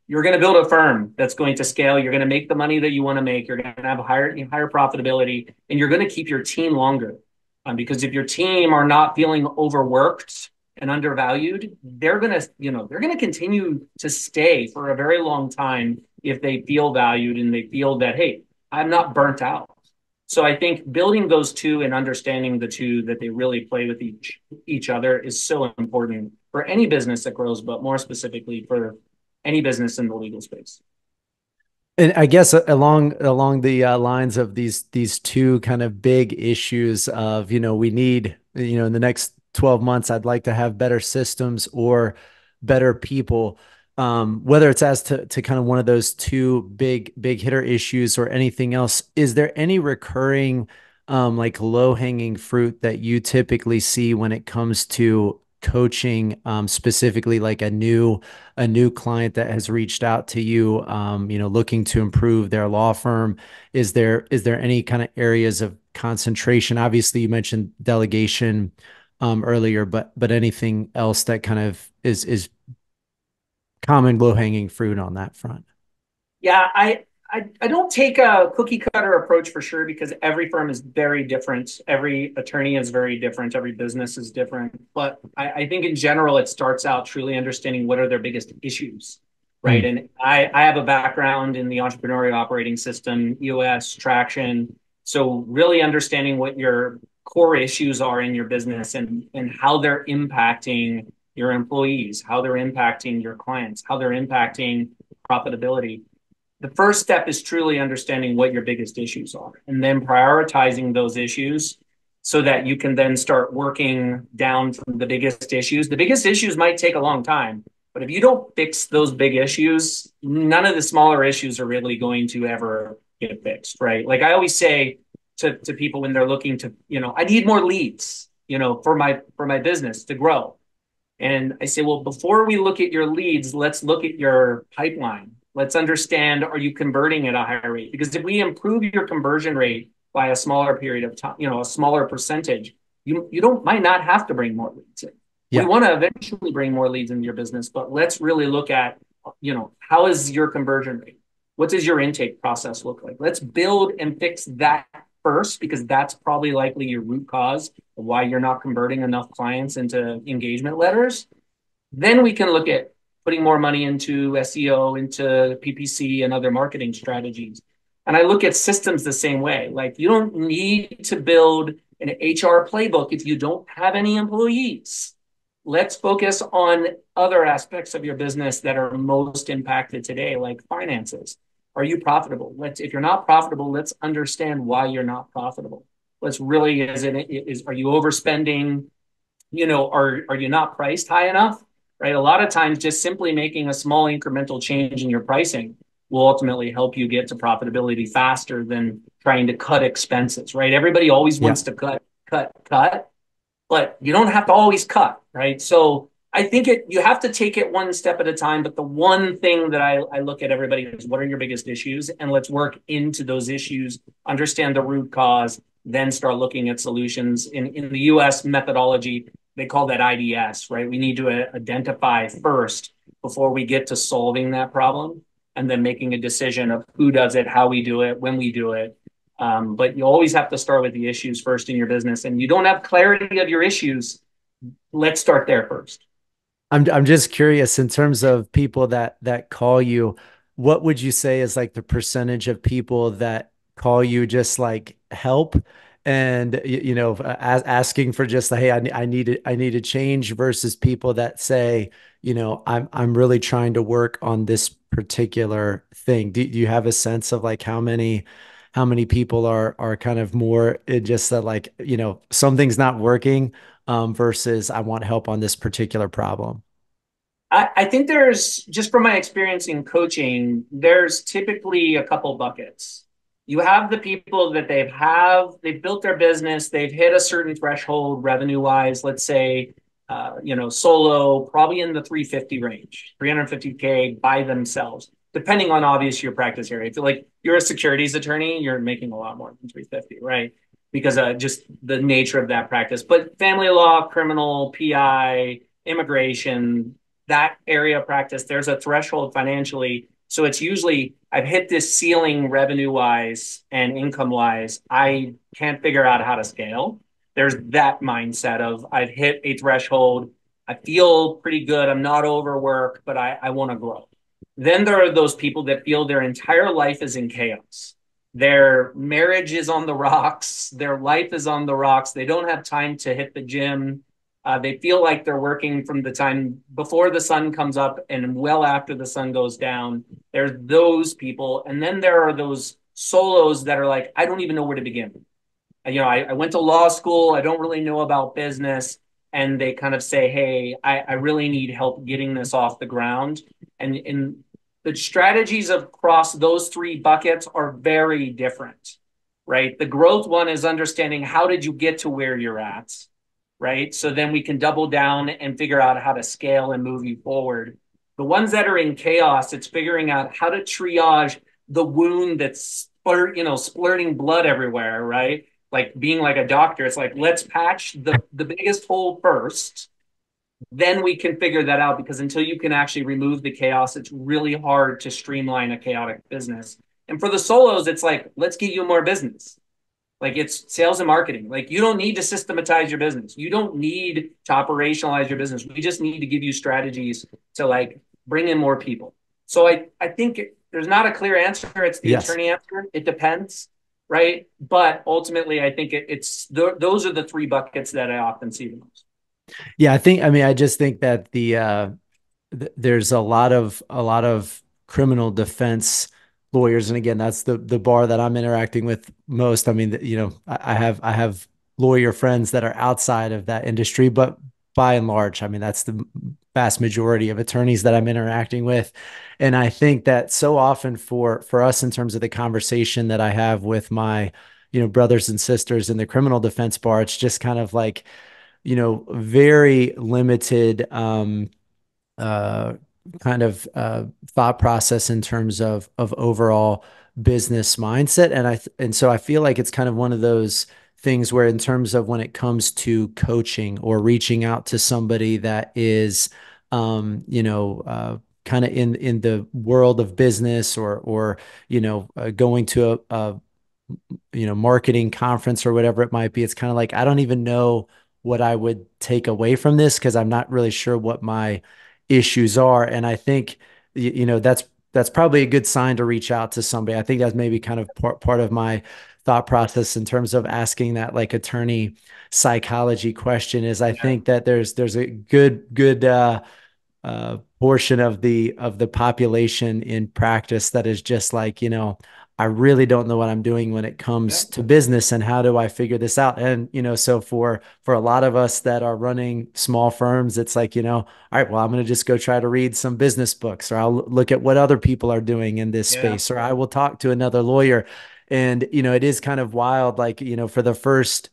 you're going to build a firm that's going to scale. You're going to make the money that you want to make. You're going to have higher, higher profitability, and you're going to keep your team longer. Um, because if your team are not feeling overworked and undervalued, they're going to, you know, they're going to continue to stay for a very long time if they feel valued and they feel that, hey, I'm not burnt out. So I think building those two and understanding the two that they really play with each each other is so important for any business that grows, but more specifically for any business in the legal space. And I guess along along the uh, lines of these these two kind of big issues of, you know, we need, you know, in the next twelve months, I'd like to have better systems or better people, um, whether it's as to, to kind of one of those two big, big hitter issues or anything else. Is there any recurring, um, like low hanging fruit that you typically see when it comes to coaching, um, specifically like a new, a new client that has reached out to you, um, you know, looking to improve their law firm? Is there, is there any kind of areas of concentration? Obviously you mentioned delegation, Um, earlier, but but anything else that kind of is is common low-hanging fruit on that front? Yeah, I, I I don't take a cookie cutter approach for sure, because every firm is very different. Every attorney is very different. Every business is different. But I, I think in general, it starts out truly understanding what are their biggest issues, right? Mm-hmm. And I, I have a background in the entrepreneurial operating system, E O S, Traction. So really understanding what your core issues are in your business and, and how they're impacting your employees, how they're impacting your clients, how they're impacting profitability. The first step is truly understanding what your biggest issues are and then prioritizing those issues so that you can then start working down from the biggest issues. The biggest issues might take a long time, but if you don't fix those big issues, none of the smaller issues are really going to ever get fixed, right? Like I always say, To, to people when they're looking to, you know, I need more leads, you know, for my for my business to grow. And I say, well, before we look at your leads, let's look at your pipeline. Let's understand, are you converting at a higher rate? Because if we improve your conversion rate by a smaller period of time, you know, a smaller percentage, you you don't might not have to bring more leads in. Yeah. We want to eventually bring more leads into your business, but let's really look at, you know, how is your conversion rate? What does your intake process look like? Let's build and fix that first, because that's probably likely your root cause of why you're not converting enough clients into engagement letters. Then we can look at putting more money into S E O, into P P C and other marketing strategies. And I look at systems the same way. Like you don't need to build an H R playbook if you don't have any employees. Let's focus on other aspects of your business that are most impacted today, like finances. Are you profitable? Let's, if you're not profitable, let's understand why you're not profitable. Let's really, is it, is, are you overspending? You know, are, are you not priced high enough, right? A lot of times just simply making a small incremental change in your pricing will ultimately help you get to profitability faster than trying to cut expenses, right? Everybody always yeah. wants to cut, cut, cut, but you don't have to always cut, right? So I think it, you have to take it one step at a time, but the one thing that I, I look at everybody is what are your biggest issues? And let's work into those issues, understand the root cause, then start looking at solutions. In, in the U S methodology, they call that I D S, right? We need to uh, identify first before we get to solving that problem, and then making a decision of who does it, how we do it, when we do it. Um, but you always have to start with the issues first in your business, and you don't have clarity of your issues. Let's start there first. I'm I'm just curious, in terms of people that that call you, what would you say is like the percentage of people that call you just like help and, you, you know, as, asking for just the, hey, I, I need it, I need a change, versus people that say, you know, I'm I'm really trying to work on this particular thing. Do, do you have a sense of like how many how many people are are kind of more in just that, like, you know, something's not working, um, versus I want help on this particular problem? I, I think there's, just from my experience in coaching, there's typically a couple buckets. You have the people that they've have, they've built their business, they've hit a certain threshold revenue-wise, let's say, uh, you know, solo, probably in the three fifty range, three fifty K by themselves, depending on obviously your practice area. If you're like, you're a securities attorney, you're making a lot more than three fifty, right? Because uh, just the nature of that practice. But family law, criminal, P I, immigration, that area of practice, there's a threshold financially. So it's usually, I've hit this ceiling revenue-wise and income-wise. I can't figure out how to scale. There's that mindset of, I've hit a threshold. I feel pretty good. I'm not overworked, but I, I want to grow. Then there are those people that feel their entire life is in chaos. Their marriage is on the rocks. Their life is on the rocks. They don't have time to hit the gym. Uh, they feel like they're working from the time before the sun comes up and well after the sun goes down. There's those people. And then there are those solos that are like, I don't even know where to begin. You know, I, I went to law school. I don't really know about business. And they kind of say, hey, I, I really need help getting this off the ground. And, and the strategies across those three buckets are very different, right? The growth one is understanding, how did you get to where you're at? Right? So then we can double down and figure out how to scale and move you forward. The ones that are in chaos, it's figuring out how to triage the wound that's, you know, splurting blood everywhere, right? Like being like a doctor, it's like, let's patch the, the biggest hole first. Then we can figure that out, because until you can actually remove the chaos, it's really hard to streamline a chaotic business. And for the solos, it's like, let's get you more business. Like, it's sales and marketing. Like, you don't need to systematize your business. You don't need to operationalize your business. We just need to give you strategies to like bring in more people. So I, I think there's not a clear answer. It's the yes. attorney answer. It depends, right? But ultimately, I think it, it's th those are the three buckets that I often see the most. Yeah, I think, I mean, I just think that the uh, th there's a lot of a lot of criminal defense lawyers. And again, that's the the bar that I'm interacting with most. I mean, you know, I, I have I have lawyer friends that are outside of that industry, but by and large, I mean, that's the vast majority of attorneys that I'm interacting with. And I think that so often for for us, in terms of the conversation that I have with my, you know, brothers and sisters in the criminal defense bar, it's just kind of like, you know, very limited um, uh, kind of uh, thought process in terms of of overall business mindset. And I and so I feel like it's kind of one of those things where, in terms of when it comes to coaching or reaching out to somebody that is, um, you know, uh, kind of in in the world of business, or or you know, uh, going to a, a you know, marketing conference or whatever it might be, it's kind of like, I don't even know what I would take away from this, because I'm not really sure what my issues are. And I think, you know, that's, that's probably a good sign to reach out to somebody. I think that's maybe kind of part, part of my thought process in terms of asking that like attorney psychology question is, I yeah. think that there's, there's a good, good, uh, uh, portion of the, of the population in practice that is just like, you know, I really don't know what I'm doing when it comes yeah. to business, and how do I figure this out? And, you know, so for, for a lot of us that are running small firms, it's like, you know, all right, well, I'm going to just go try to read some business books, or I'll look at what other people are doing in this yeah. space, or I will talk to another lawyer. And, you know, it is kind of wild. Like, you know, for the first,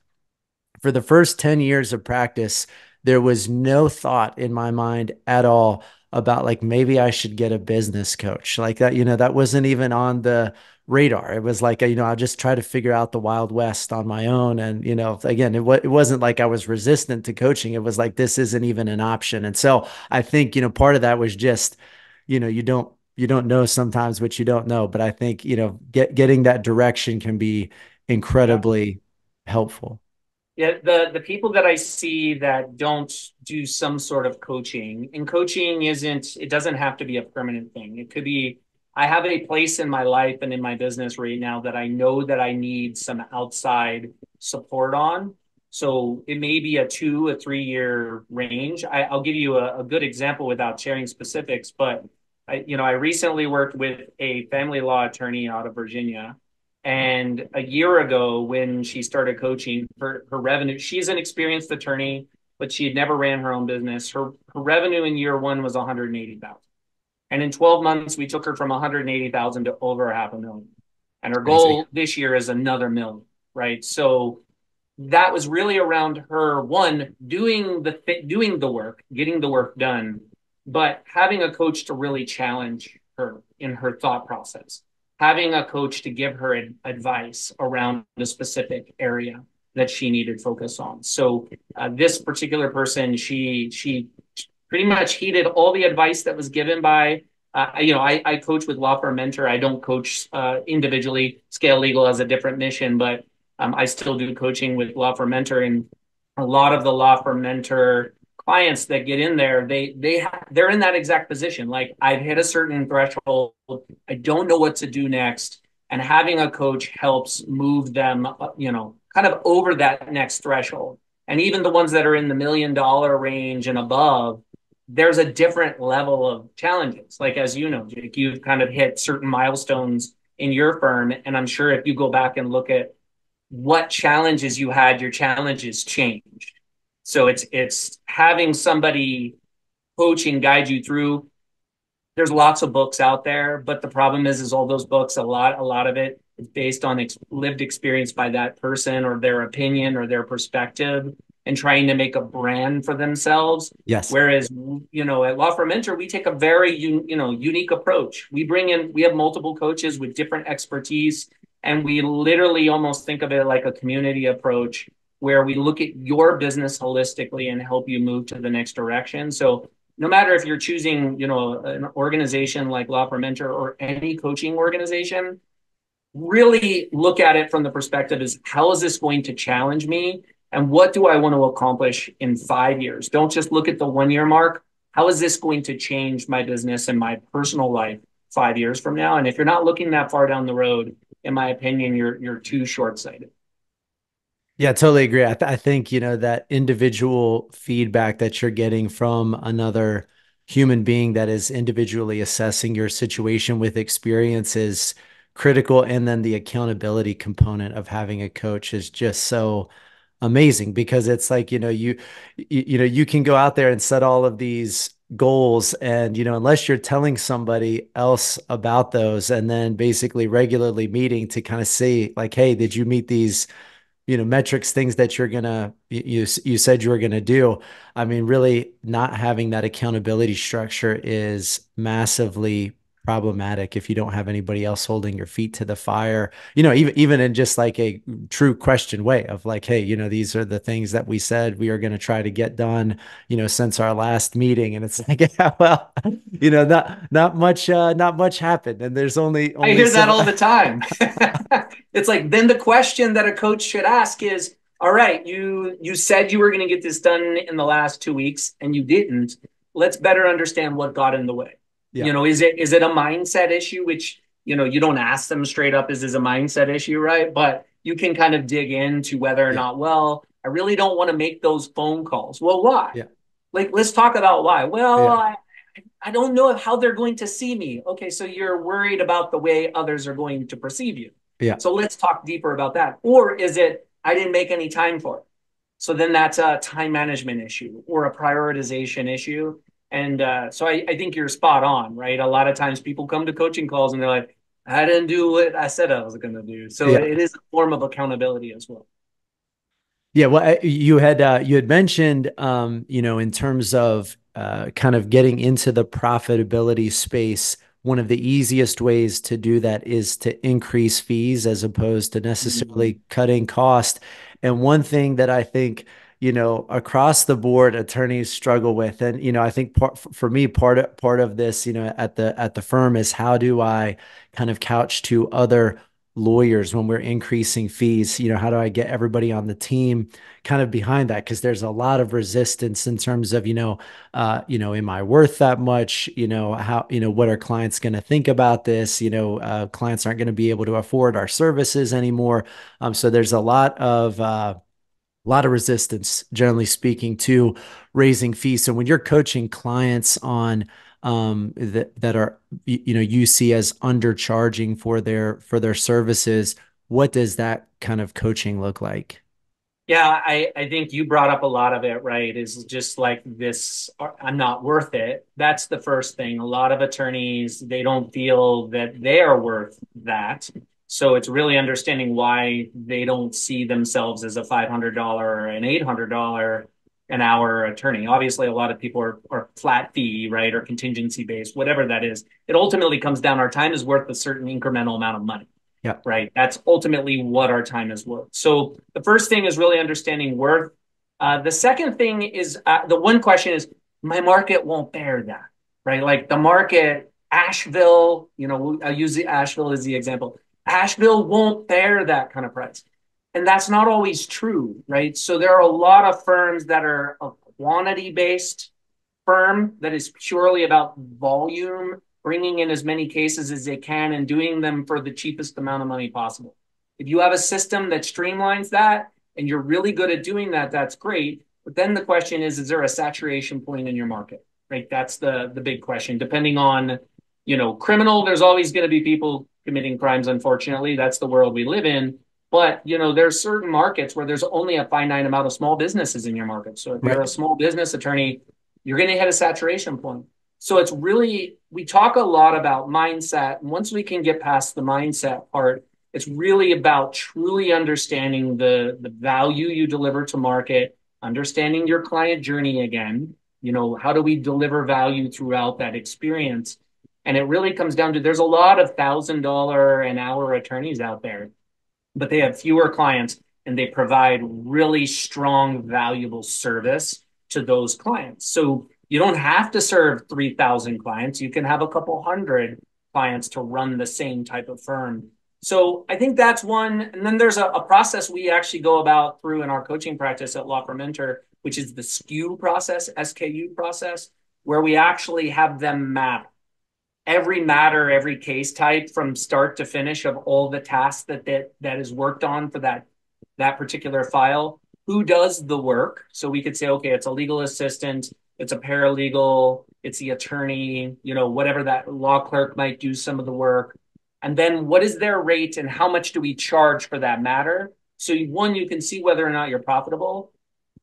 for the first ten years of practice, there was no thought in my mind at all about like, maybe I should get a business coach like that. You know, that wasn't even on the radar. It was like, you know, I'll just try to figure out the Wild West on my own. And, you know, again, it, it wasn't like I was resistant to coaching. It was like, this isn't even an option. And so I think, you know, part of that was just, you know, you don't, you don't know sometimes what you don't know, but I think, you know, get, getting that direction can be incredibly helpful. Yeah, the, the people that I see that don't do some sort of coaching, and coaching isn't, it doesn't have to be a permanent thing. It could be, I have a place in my life and in my business right now that I know that I need some outside support on. So it may be a two, a three-year range. I, I'll give you a, a good example without sharing specifics, but I, you know, I recently worked with a family law attorney out of Virginia. And a year ago, when she started coaching, her, her revenue, she's an experienced attorney, but she had never ran her own business. Her, her revenue in year one was one hundred eighty thousand dollars. And in twelve months, we took her from one hundred eighty thousand dollars to over half a million. And her goal this year is another million, right? So that was really around her, one, doing the, doing the work, getting the work done, but having a coach to really challenge her in her thought process. Having a coach to give her advice around the specific area that she needed focus on. So uh, this particular person, she she pretty much heeded all the advice that was given by, uh, you know, I, I coach with Law Firm Mentor. I don't coach uh, individually. Scale Legal has a different mission, but um, I still do coaching with Law Firm Mentor. And a lot of the Law Firm Mentor clients that get in there, they they they're in that exact position. Like, I've hit a certain threshold, I don't know what to do next, and having a coach helps move them, you know, kind of over that next threshold. And even the ones that are in the million dollar range and above, there's a different level of challenges. Like, as you know, Jake, you've kind of hit certain milestones in your firm, and I'm sure if you go back and look at what challenges you had, your challenges changed. So it's it's having somebody coach and guide you through. There's lots of books out there, but the problem is, is all those books, a lot, a lot of it is based on ex lived experience by that person or their opinion or their perspective, and trying to make a brand for themselves. Yes. Whereas, you know, at Law Firm Mentor, we take a very un you know unique approach. We bring in, we have multiple coaches with different expertise, and we literally almost think of it like a community approach, where we look at your business holistically and help you move to the next direction. So no matter if you're choosing, you know, an organization like Law Firm Mentor or any coaching organization, really look at it from the perspective is, how is this going to challenge me? And what do I want to accomplish in five years? Don't just look at the one year mark. How is this going to change my business and my personal life five years from now? And if you're not looking that far down the road, in my opinion, you're, you're too short-sighted. Yeah, totally agree. I, th I think, you know, that individual feedback that you're getting from another human being that is individually assessing your situation with experience is critical. And then the accountability component of having a coach is just so amazing, because it's like, you know, you, you, you know, you can go out there and set all of these goals, and, you know, unless you're telling somebody else about those and then basically regularly meeting to kind of see like, hey, did you meet these, you know, metrics, things that you're going to, you, you said you were going to do. I mean, really not having that accountability structure is massively problematic if you don't have anybody else holding your feet to the fire, you know, even, even in just like a true question way of like, hey, you know, these are the things that we said we are going to try to get done, you know, since our last meeting. And it's like, yeah, well, you know, not, not much, uh, not much happened. And there's only, only I hear that all the time. It's like, then the question that a coach should ask is, all right, you, you said you were going to get this done in the last two weeks and you didn't. Let's better understand what got in the way. Yeah. You know, is it, is it a mindset issue, which, you know, you don't ask them straight up, is this a mindset issue, right? But you can kind of dig into whether or yeah. not, well, I really don't want to make those phone calls. Well, why? Yeah. Like, let's talk about why. Well, yeah. I, I don't know how they're going to see me. Okay. So you're worried about the way others are going to perceive you. Yeah. So let's talk deeper about that. Or is it, I didn't make any time for it. So then that's a time management issue or a prioritization issue. And uh, so I, I think you're spot on, right? A lot of times people come to coaching calls and they're like, I didn't do what I said I was going to do. So yeah. it is a form of accountability as well. Yeah. Well, you had, uh, you had mentioned, um, you know, in terms of, uh, kind of getting into the profitability space, one of the easiest ways to do that is to increase fees as opposed to necessarily mm-hmm. cutting cost. And one thing that I think, you know, across the board, attorneys struggle with, and, you know, I think part, for me, part of, part of this, you know, at the, at the firm is how do I kind of couch to other lawyers when we're increasing fees, you know, how do I get everybody on the team kind of behind that? Cause there's a lot of resistance in terms of, you know, uh, you know, am I worth that much? You know, how, you know, what are clients going to think about this? You know, uh, clients aren't going to be able to afford our services anymore. Um, so there's a lot of, uh, A lot of resistance, generally speaking, to raising fees. So when you're coaching clients on um, that that are you, you know you see as undercharging for their for their services, what does that kind of coaching look like? Yeah, I I think you brought up a lot of it, right? Is just like this, I'm not worth it. That's the first thing. A lot of attorneys, they don't feel that they are worth that. So it's really understanding why they don't see themselves as a five hundred dollars or an eight hundred dollars an hour attorney. Obviously, a lot of people are, are flat fee, right, or contingency based, whatever that is. It ultimately comes down, our time is worth a certain incremental amount of money, yeah, right? That's ultimately what our time is worth. So the first thing is really understanding worth. Uh, the second thing is, uh, the one question is, my market won't bear that, right? Like the market, Asheville, you know, I'll use the Asheville as the example. Asheville won't bear that kind of price. And that's not always true, right? So there are a lot of firms that are a quantity-based firm that is purely about volume, bringing in as many cases as they can and doing them for the cheapest amount of money possible. If you have a system that streamlines that and you're really good at doing that, that's great. But then the question is, is there a saturation point in your market, right? That's the, the big question. Depending on, you know, criminal, there's always going to be people committing crimes, unfortunately. That's the world we live in. But, you know, there's certain markets where there's only a finite amount of small businesses in your market. So if right. you're a small business attorney, you're going to hit a saturation point. So it's really, we talk a lot about mindset. And once we can get past the mindset part, it's really about truly understanding the, the value you deliver to market, understanding your client journey again. You know, how do we deliver value throughout that experience? And it really comes down to, there's a lot of one thousand dollars an hour attorneys out there, but they have fewer clients and they provide really strong, valuable service to those clients. So you don't have to serve three thousand clients. You can have a couple hundred clients to run the same type of firm. So I think that's one. And then there's a, a process we actually go about through in our coaching practice at Law Firm Mentor, which is the S K U process, S K U process, where we actually have them map every matter, every case type from start to finish of all the tasks that, that that is worked on for that that particular file. Who does the work? So we could say, okay, it's a legal assistant, it's a paralegal, it's the attorney, you know, whatever that law clerk might do some of the work. And then what is their rate and how much do we charge for that matter? So you, one, you can see whether or not you're profitable.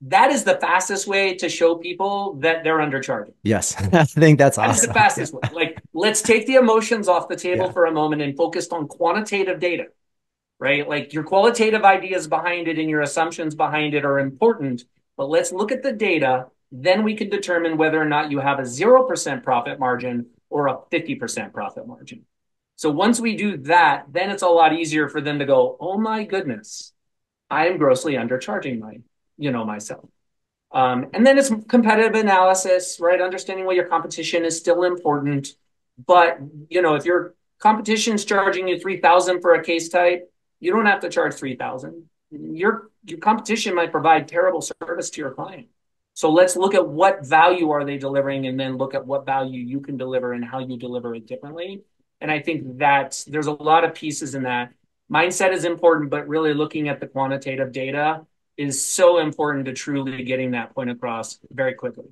That is the fastest way to show people that they're undercharging. Yes, I think that's awesome. That's the fastest way. Like, let's take the emotions off the table yeah. for a moment and focus on quantitative data, right? Like your qualitative ideas behind it and your assumptions behind it are important, but let's look at the data. Then we can determine whether or not you have a zero percent profit margin or a fifty percent profit margin. So once we do that, then it's a lot easier for them to go, oh my goodness, I am grossly undercharging mine. you know, myself. Um, and then it's competitive analysis, right? Understanding what your competition is still important. But, you know, if your competition's charging you three thousand for a case type, you don't have to charge three thousand. Your, your competition might provide terrible service to your client. So let's look at what value are they delivering and then look at what value you can deliver and how you deliver it differently. And I think that's, there's a lot of pieces in that. Mindset is important, but really looking at the quantitative data is so important to truly getting that point across very quickly.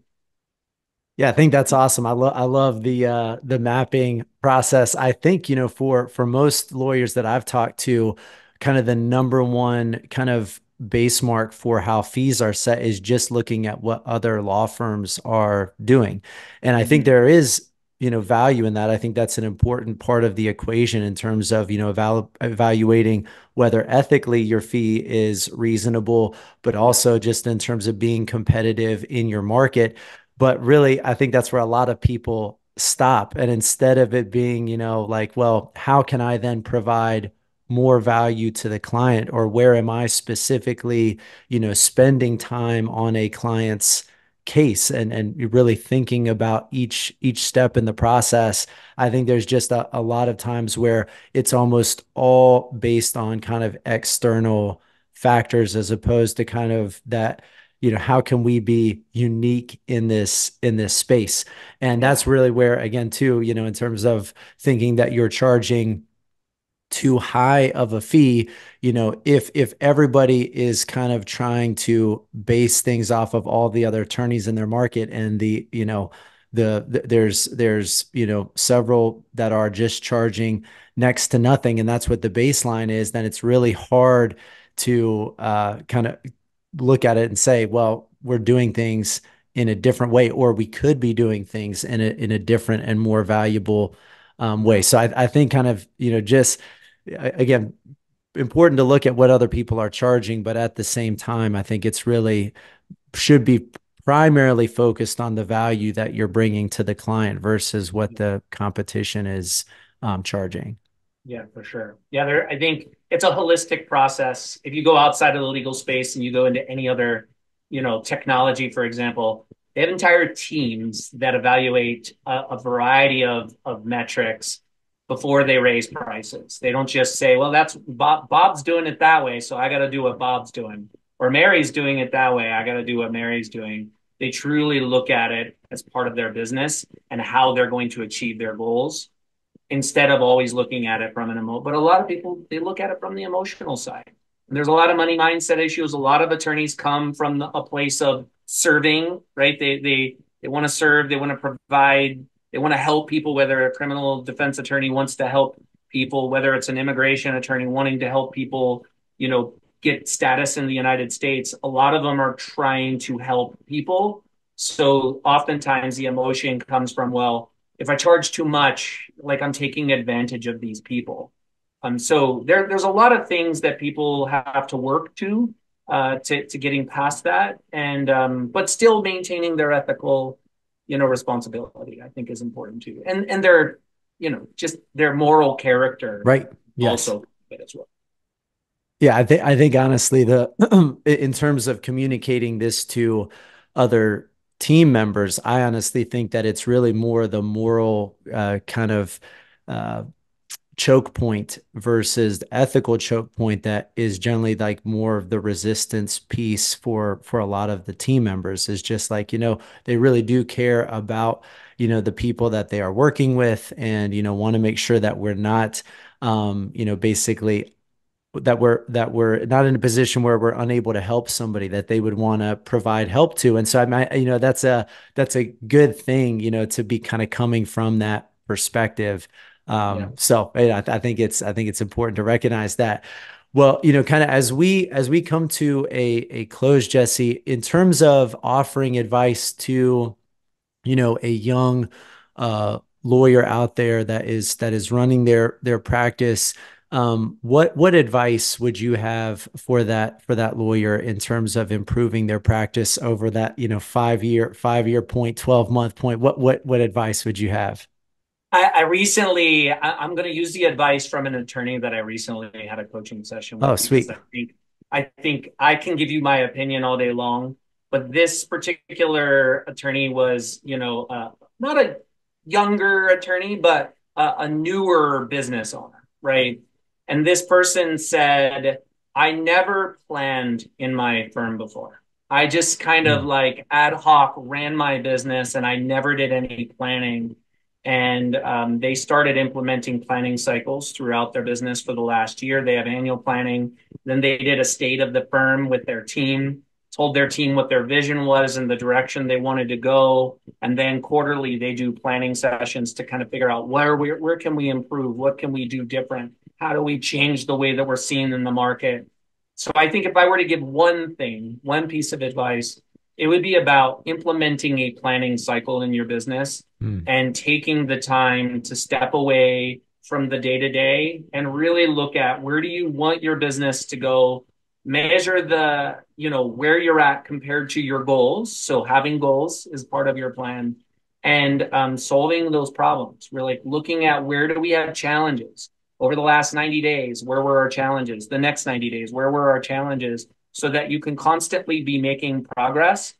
Yeah, I think that's awesome. I love I love the uh, the mapping process. I think, you know, for for most lawyers that I've talked to, kind of the number one kind of base mark for how fees are set is just looking at what other law firms are doing. And I think there is, you know, value in that. I think that's an important part of the equation in terms of, you know, evalu evaluating whether ethically your fee is reasonable, but also just in terms of being competitive in your market. But really, I think that's where a lot of people stop. And instead of it being, you know, like, well, how can I then provide more value to the client, or where am I specifically, you know, spending time on a client's case and, and really thinking about each, each step in the process. I think there's just a, a lot of times where it's almost all based on kind of external factors, as opposed to kind of that, you know, how can we be unique in this, in this space? And that's really where, again, too, you know, in terms of thinking that you're charging too high of a fee, you know, if if everybody is kind of trying to base things off of all the other attorneys in their market, and the, you know, the, the there's there's you know, several that are just charging next to nothing, and that's what the baseline is, then it's really hard to uh, kind of look at it and say, well, we're doing things in a different way, or we could be doing things in a in a different and more valuable um, way. So I, I think kind of, you know, just again, important to look at what other people are charging, but at the same time, I think it's really should be primarily focused on the value that you're bringing to the client versus what the competition is um, charging. Yeah, for sure. Yeah, there, I think it's a holistic process. If you go outside of the legal space and you go into any other, you know, technology, for example, they have entire teams that evaluate a, a variety of, of metrics before they raise prices. They don't just say, well, that's Bob, Bob's doing it that way, so I got to do what Bob's doing. Or Mary's doing it that way, I got to do what Mary's doing. They truly look at it as part of their business and how they're going to achieve their goals, instead of always looking at it from an emo. But a lot of people, they look at it from the emotional side. And there's a lot of money mindset issues. A lot of attorneys come from the, a place of serving, right? They, they, they want to serve, they want to provide, they want to help people, whether a criminal defense attorney wants to help people, whether it's an immigration attorney wanting to help people, you know, get status in the United States. A lot of them are trying to help people. So oftentimes the emotion comes from, well, if I charge too much, like I'm taking advantage of these people. Um, so there, there's a lot of things that people have to work to, uh, to, to getting past that, and um, but still maintaining their ethical, you know, responsibility, I think, is important too, and and their, you know, just their moral character, right? Yes. Also, as well. Yeah, I think I think honestly, the in terms of communicating this to other team members, I honestly think that it's really more the moral uh, kind of uh, choke point versus the ethical choke point that is generally like more of the resistance piece for for a lot of the team members. Is just like, you know, they really do care about, you know, the people that they are working with, and, you know, want to make sure that we're not, um, you know, basically that we're, that we're not in a position where we're unable to help somebody that they would want to provide help to. And so I might, you know, that's a, that's a good thing, you know, to be kind of coming from that perspective. Um, yeah. So you know, I, th I think it's, I think it's important to recognize that. Well, you know, kind of as we, as we come to a, a close, Jesse, in terms of offering advice to, you know, a young, uh, lawyer out there that is, that is running their, their practice, Um, what, what advice would you have for that, for that lawyer in terms of improving their practice over that, you know, five year, five year point, twelve month point? What, what, what advice would you have? I, I recently, I, I'm going to use the advice from an attorney that I recently had a coaching session with. Oh, sweet. I think, I think I can give you my opinion all day long, but this particular attorney was, you know, uh, not a younger attorney, but uh, a newer business owner, right? And this person said, I never planned in my firm before. I just kind of like ad hoc ran my business, and I never did any planning. And um, they started implementing planning cycles throughout their business for the last year. They have annual planning. Then they did a state of the firm with their team, told their team what their vision was and the direction they wanted to go. And then quarterly, they do planning sessions to kind of figure out where, where, where can we improve? What can we do different? How do we change the way that we're seen in the market? So I think if I were to give one thing, one piece of advice, it would be about implementing a planning cycle in your business mm. and taking the time to step away from the day-to-day and really look at where do you want your business to go? Measure the, you know, where you're at compared to your goals. So having goals is part of your plan, and um, solving those problems. We're like looking at, where do we have challenges over the last ninety days? Where were our challenges? The next ninety days, where were our challenges? So that you can constantly be making progress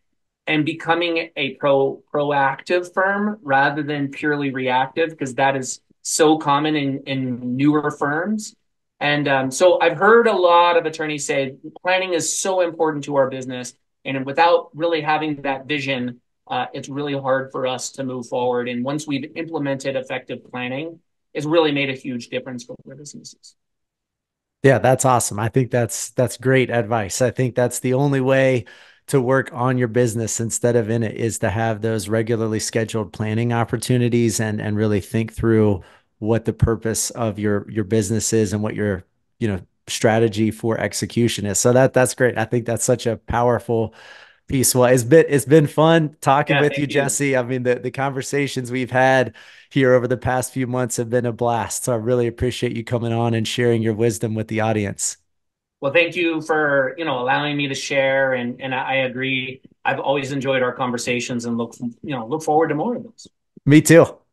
and becoming a pro proactive firm rather than purely reactive, because that is so common in, in newer firms. And um, so I've heard a lot of attorneys say planning is so important to our business. And without really having that vision, uh, it's really hard for us to move forward. And once we've implemented effective planning, it's really made a huge difference for businesses. Yeah, that's awesome. I think that's that's great advice. I think that's the only way to work on your business instead of in it, is to have those regularly scheduled planning opportunities and and really think through what the purpose of your, your business is and what your, you know, strategy for execution is. So that, that's great. I think that's such a powerful piece. Well, it's been, it's been fun talking yeah, with you, you, Jesse. I mean, the, the conversations we've had here over the past few months have been a blast. So I really appreciate you coming on and sharing your wisdom with the audience. Well, thank you for, you know, allowing me to share. And, and I agree. I've always enjoyed our conversations and look, you know, look forward to more of those. Me too.